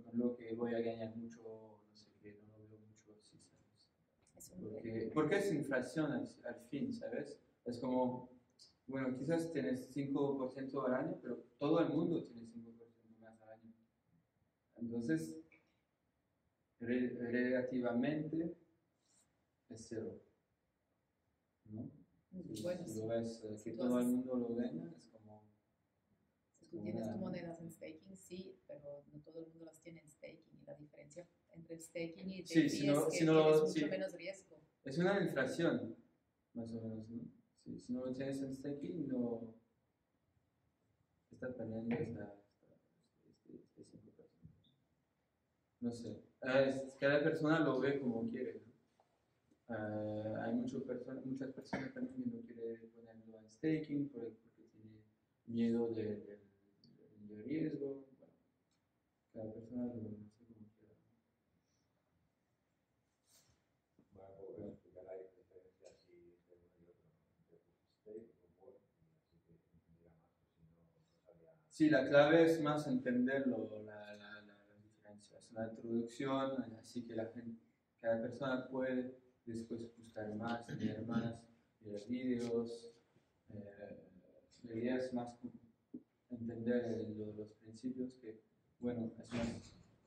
con lo que voy a ganar mucho, no sé qué, no lo veo mucho así, ¿sabes? Porque es inflación al fin, ¿sabes? Es como, bueno, quizás tienes 5% al año, pero todo el mundo tiene 5% más al año. Entonces, relativamente es cero, ¿no? Bueno, si lo ves, que todo el mundo lo gana, es como... Si tú tienes tus monedas en staking, sí, pero no todo el mundo las tiene en staking. Y la diferencia entre staking y DeFi es que tienes mucho menos riesgo. Es una inflación, más o menos, ¿no? Sí, si no lo tienes en staking, no estás perdiendo este 5%. No sé, cada persona lo ve como quiere, ¿no? Hay muchas personas también que no quieren ponerlo en staking porque tiene miedo de riesgo. Bueno, cada persona lo hace como quiera. Bueno, voy a explicar la diferencia así de uno y otro, de Proof of Stake, o Work, así que entenderá más, si no sabía. Sí, la clave es más entenderlo, las diferencias, la introducción, así que cada persona puede después buscar más, leer más, ver vídeos. La idea es más entender los principios que, bueno,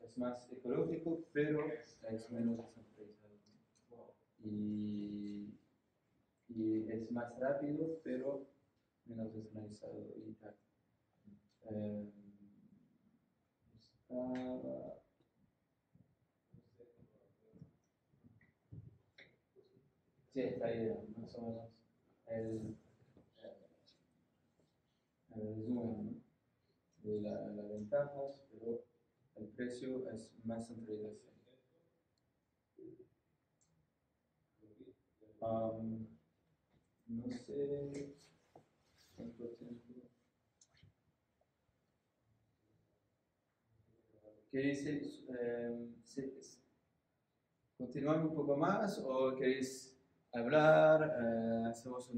es más ecológico, pero es menos descentralizado. Y es más rápido, pero menos descentralizado y tal. Sí, esta idea, más o menos. El resumen, ¿no? De las ventajas, pero el precio es más centralización. No sé cuánto tiempo. ¿Queréis continuar un poco más o queréis hablar? Hacemos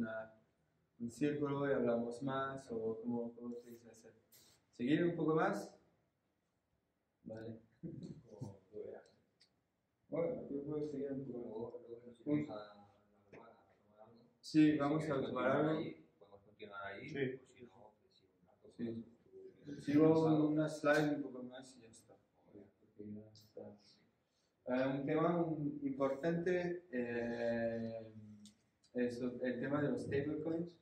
un círculo y hablamos más, o cómo queréis hacer. ¿Seguir un poco más? Vale. Como tú veas. Bueno, yo puedo seguir un poco más. Luego nos iremos a la semana. Sí, Sí, vamos a pararlo. Podemos continuar ahí, sí. O si no, sí. Sigo una slide un poco más y ya está. Un tema importante es el tema de los stablecoins.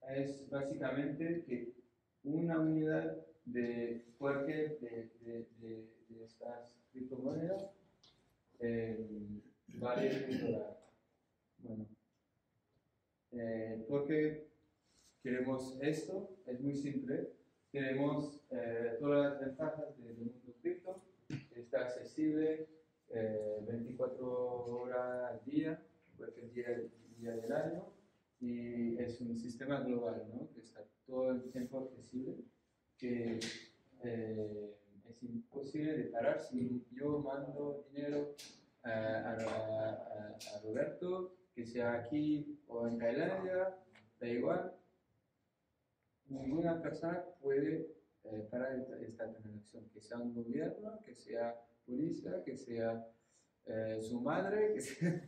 Es básicamente que una unidad de cualquier de estas criptomonedas vale $1. Bueno, porque queremos esto, es muy simple. Tenemos todas las ventajas del mundo cripto, está accesible 24 horas al día, cualquier día del año, y es un sistema global, ¿no? Que está todo el tiempo accesible, que es imposible de parar. Si yo mando dinero a Roberto, que sea aquí o en Tailandia, da igual. Ninguna persona puede parar esta transacción, que sea un gobierno, que sea policía, que sea su madre, que sea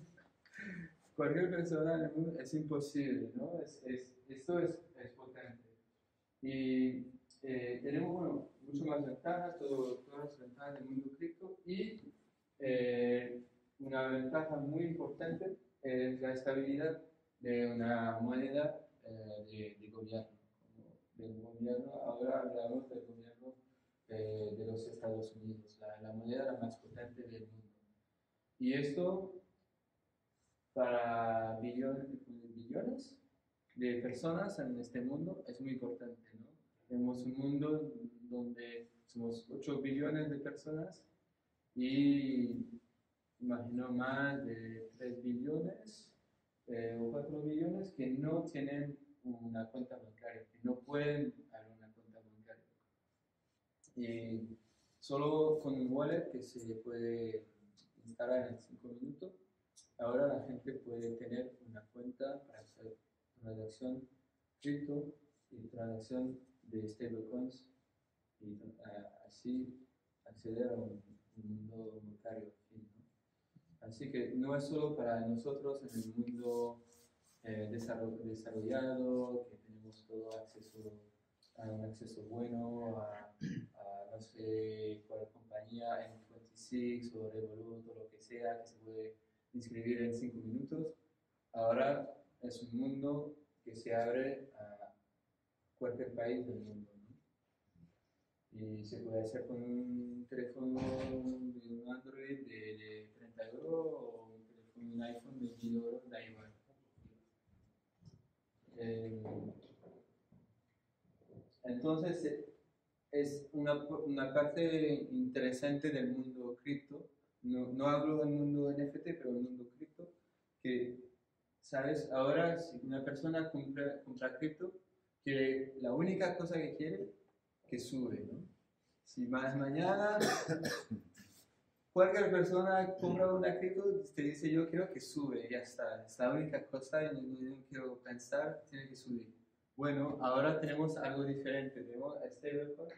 cualquier persona en el mundo, es imposible, ¿no? Esto es potente. Y tenemos, bueno, mucho más ventajas, todas las ventajas del mundo cripto, y una ventaja muy importante es la estabilidad de una moneda de gobierno. Del gobierno, ahora hablamos del gobierno de los Estados Unidos, la moneda la más potente del mundo. Y esto para billones de personas en este mundo es muy importante, ¿no? Tenemos un mundo donde somos 8 billones de personas y imagino más de 3 billones o 4 billones que no tienen una cuenta bancaria, que no pueden abrir una cuenta bancaria. Y solo con un wallet que se puede instalar en 5 minutos, ahora la gente puede tener una cuenta para hacer transacción cripto y transacción de stablecoins y así acceder a un mundo bancario. ¿No? Así que no es solo para nosotros en el mundo desarrollado, que tenemos todo acceso a un acceso bueno a no sé cuál compañía, N26 o Revolut o lo que sea, que se puede inscribir en 5 minutos. Ahora es un mundo que se abre a cualquier país del mundo, ¿no? Y se puede hacer con un teléfono de un Android de €30 o un iPhone de €1000, da igual. Entonces es una parte interesante del mundo cripto. No hablo del mundo NFT, pero del mundo cripto, que sabes, ahora si una persona compra cripto, que la única cosa que quiere que sube, ¿no? Si más mañana cualquier persona compra una cripto, te dice yo quiero que sube, ya está. Es la única cosa, no quiero pensar, tiene que subir. Bueno, ahora tenemos algo diferente, tenemos stablecoin.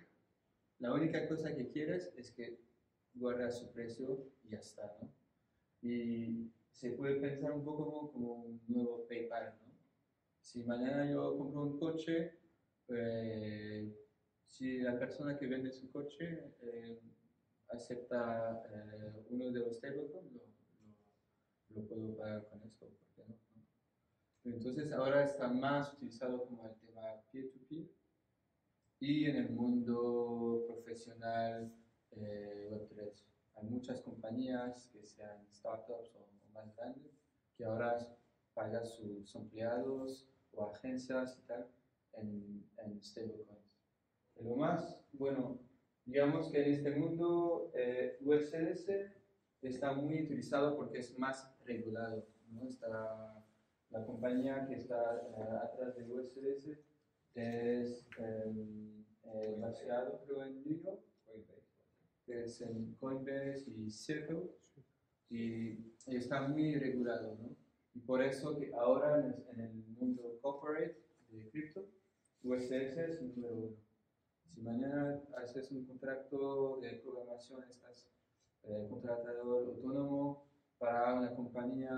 La única cosa que quieres es que guarda su precio y ya está, ¿no? Y se puede pensar un poco como un nuevo PayPal, ¿no? Si mañana yo compro un coche, si la persona que vende su coche acepta uno de los stablecoins, lo puedo pagar con esto, ¿por qué no? Entonces ahora está más utilizado como el tema peer-to-peer, y en el mundo profesional Web3. Hay muchas compañías que sean startups o más grandes que ahora pagan sus empleados o agencias y tal en stablecoins. Lo más bueno, digamos que en este mundo USDC está muy utilizado porque es más regulado, ¿no? Está la compañía que está atrás de USDC es baseado, creo, en New York, que es en Coinbase y Circle, y está muy regulado, ¿no? Y por eso que ahora en el mundo corporate de cripto, USDC es número 1. Si mañana haces un contrato de programación, estás contratador autónomo, para una compañía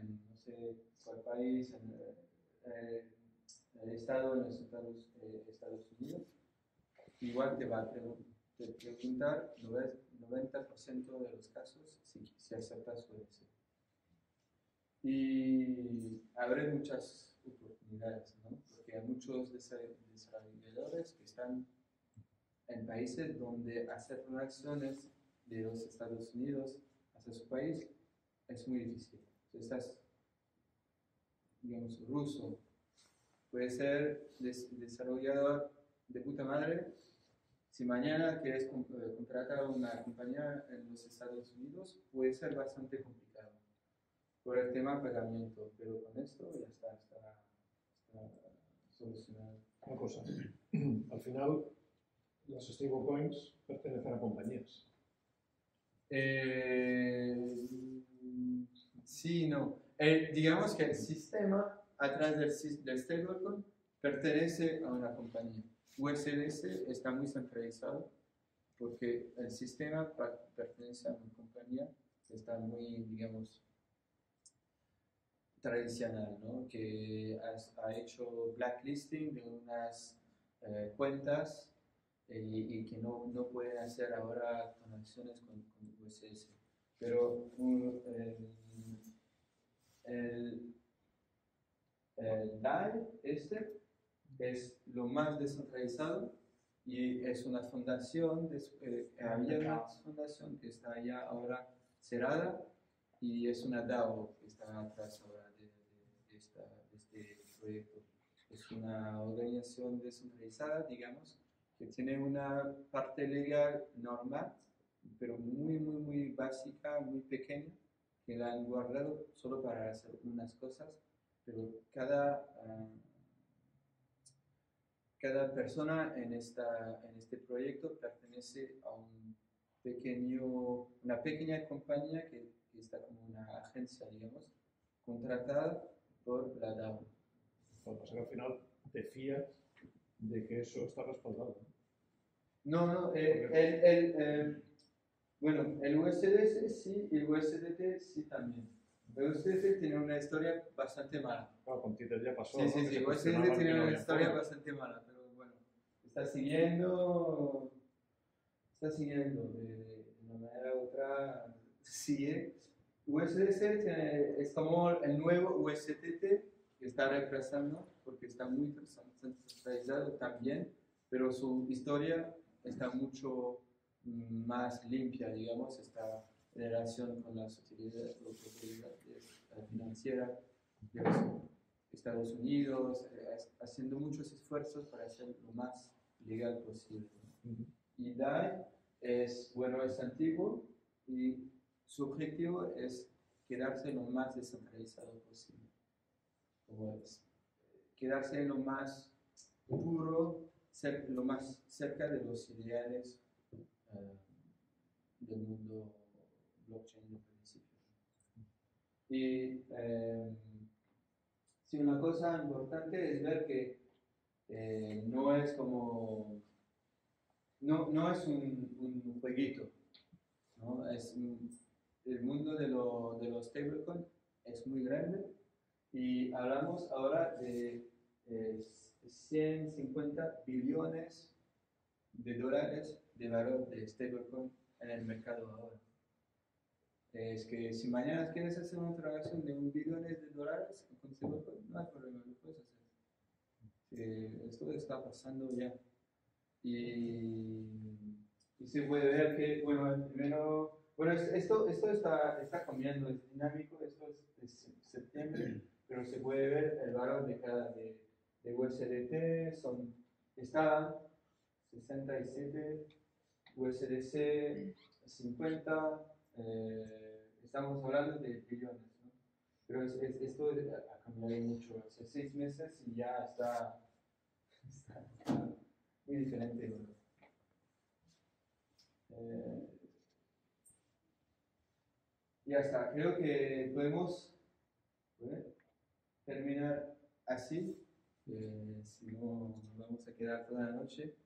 en no sé cuál país, en el estado, en los Estados Unidos, igual te va a preguntar 90% de los casos si aceptas USDC. Y habrá muchas oportunidades, ¿no? Porque hay muchos desarrolladores que están en países donde hacer transacciones de los Estados Unidos hacia su país es muy difícil. Si estás, digamos, ruso, puedes ser desarrollador de puta madre. Si mañana quieres contratar a una compañía en los Estados Unidos, puede ser bastante complicado por el tema pagamiento, pero con esto ya está solucionado. Una cosa, al final las stablecoins pertenecen a compañías. Sí, no. Digamos que el sistema atrás del stablecoin pertenece a una compañía. USDC está muy centralizado porque el sistema pertenece a una compañía que está muy, digamos, tradicional, ¿no? Que ha hecho blacklisting de unas cuentas y que no pueden hacer ahora transacciones con USDC. Pero el DAI es lo más descentralizado y es una fundación, había una fundación que está ya ahora cerrada y es una DAO que está atrás ahora de este proyecto. Es una organización descentralizada, digamos, que tiene una parte legal normal, pero muy, muy, muy básica, muy pequeña, que la han guardado solo para hacer unas cosas, pero cada persona en este proyecto pertenece a una pequeña compañía que está como una agencia, digamos, contratada por la DAO. Lo que pasa es que al final te fías de que eso está respaldado. No, bueno, el USDC sí y el USDT sí también. El USDC tiene una historia bastante mala. Claro, con Twitter ya pasó. Sí, sí, sí. El USDC tiene una historia bastante mala, pero bueno, está siguiendo de una manera u otra, sigue. USDC es como el nuevo USDT que está reemplazando porque está muy centralizado también, pero su historia está mucho más limpia, digamos, esta relación con las utilidades financieras de los Estados Unidos, haciendo muchos esfuerzos para hacer lo más legal posible. Y DAI es antiguo y su objetivo es quedarse lo más descentralizado posible, quedarse lo más puro, lo más cerca de los ideales del mundo blockchain de principio. Y sí, una cosa importante es ver que no es como, no es un jueguito, ¿no? El mundo de los stablecoins es muy grande y hablamos ahora de 150 billones de dólares de valor de stablecoin en el mercado ahora. Es que si mañana quieres hacer una transacción de $1 billón con stablecoin, no hay problema, lo puedes hacer. Esto está pasando ya. Y se puede ver que, bueno, primero, bueno, esto está cambiando, es dinámico, esto es septiembre, pero se puede ver el valor de cada de USDT, está 67, USDC 50, estamos hablando de billones, ¿no? Pero esto ha cambiado mucho, hace 6 meses y ya está muy diferente, ¿no? Ya está, creo que podemos terminar así, si no nos vamos a quedar toda la noche.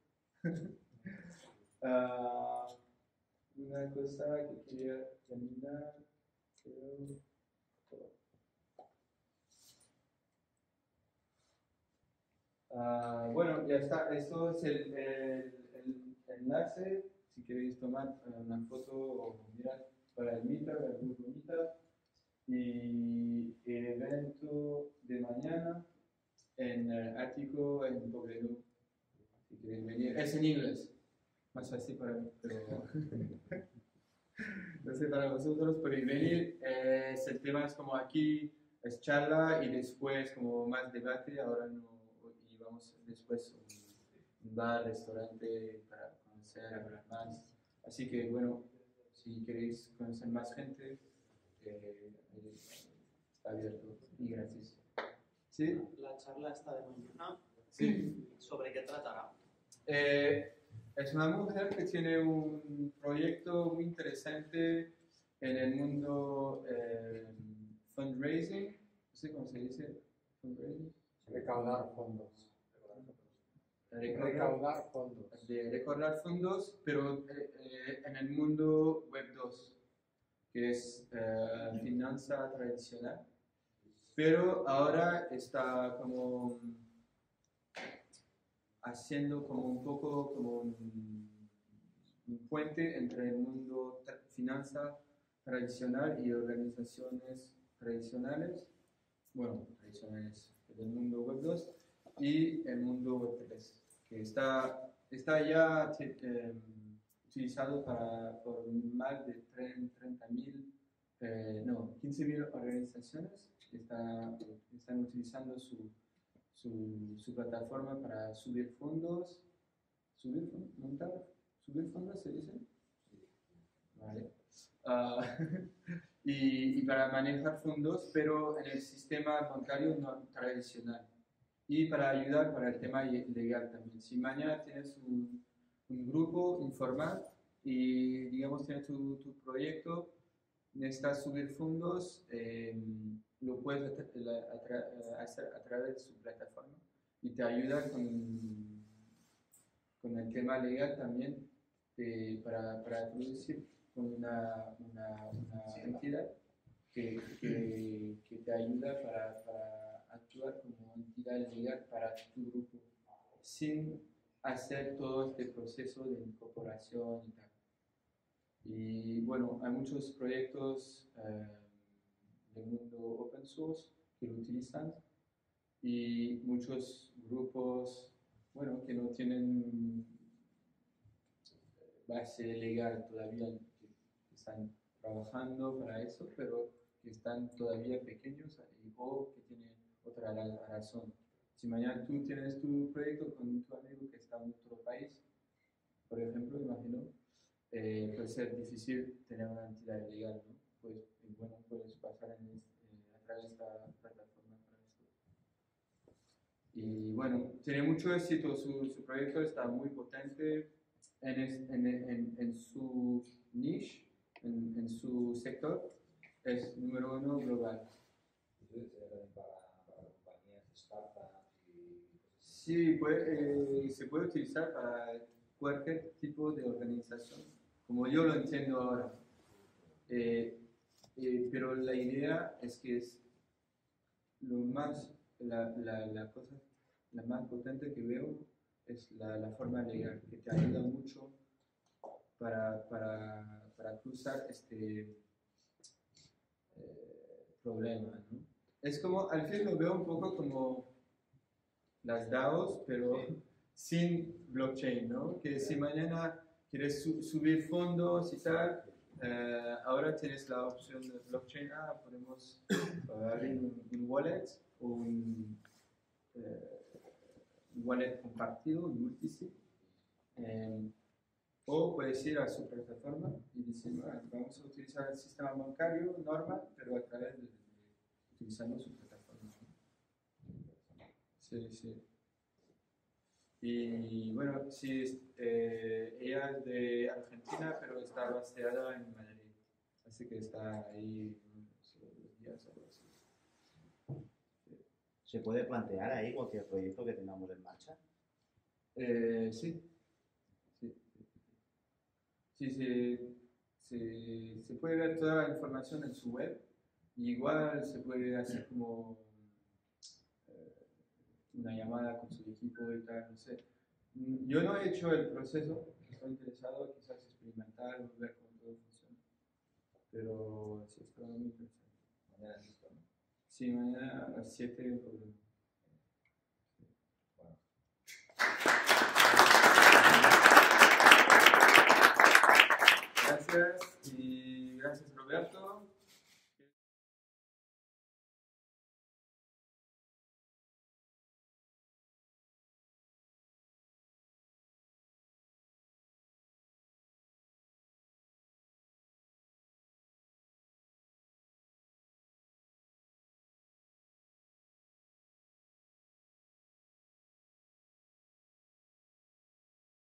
Una cosa que quería terminar to bueno, ya está, esto es el enlace, si queréis tomar una foto o mirar para el Meetup, el grupo Meetup, y el evento de mañana en el ático en Poblenou, si queréis venir, es en inglés, más fácil para mí, pero no sé para vosotros, podéis venir, el tema es como aquí, es charla y después como más debate, ahora no. Vamos después a un bar, restaurante para conocer, hablar más. Así que bueno, si queréis conocer más gente, está abierto y gratis. ¿Sí? La charla está de mañana. Sí. ¿Sobre qué tratará? Es una mujer que tiene un proyecto muy interesante en el mundo fundraising. No sé cómo se dice, fundraising. Recaudar fondos. Recaudar fondos. De recaudar fondos, pero en el mundo web 2, que es finanza tradicional. Pero ahora está como haciendo como un poco como un puente entre el mundo finanza tradicional y organizaciones tradicionales. Bueno, tradicionales del mundo web 2 y el mundo web 3, que está ya utilizado por más de 30.000, 15.000 organizaciones que están utilizando su plataforma para subir fondos, subir fondos se dice, vale. Y para manejar fondos, pero en el sistema bancario no tradicional. Y para ayudar para el tema legal también. Si mañana tienes un grupo informal y, digamos, tienes tu proyecto, necesitas subir fondos, lo puedes hacer a través de su plataforma. Y te ayuda con el tema legal también para producir una entidad que te ayuda para actuar como entidad legal para tu grupo sin hacer todo este proceso de incorporación y tal. Y bueno, hay muchos proyectos del mundo open source que lo utilizan y muchos grupos, bueno, que no tienen base legal todavía, están trabajando para eso, pero que están todavía pequeños o que tienen otra razón. Si mañana tú tienes tu proyecto con tu amigo que está en otro país, por ejemplo, imagino, puede ser difícil tener una entidad legal, ¿no? Pues bueno, puedes pasar a través de esta plataforma para esto. Y bueno, tiene mucho éxito, su proyecto está muy potente en su niche. En su sector es número 1 global. ¿Para compañías, startups y...? Sí, se puede utilizar para cualquier tipo de organización, como yo lo entiendo ahora. Pero la idea es que es la más potente que veo es la forma legal, que te ayuda mucho para cruzar este problema, ¿no? Es como, al fin lo veo un poco como las DAOs, pero sin blockchain, ¿no? Que si mañana quieres subir fondos y tal, ahora tienes la opción de blockchain, podemos abrir un wallet o un wallet compartido, un multisig. O puedes ir a su plataforma y decir, bueno, vamos a utilizar el sistema bancario normal, pero a través de utilizando su plataforma. Sí, sí. Y bueno, sí, ella es de Argentina, pero está baseada en Madrid. Así que está ahí unos días o algo así. ¿Se puede plantear ahí cualquier proyecto que tengamos en marcha? Sí. Si se puede ver toda la información en su web, y igual se puede hacer como una llamada con su equipo y tal, no sé. Yo no he hecho el proceso, estoy interesado, quizás experimentar, ver cómo todo funciona. Pero sí, es muy interesante. Mañana es listo, ¿no? Sí, mañana a las 7 de febrero. Bueno. Gracias, y gracias Roberto.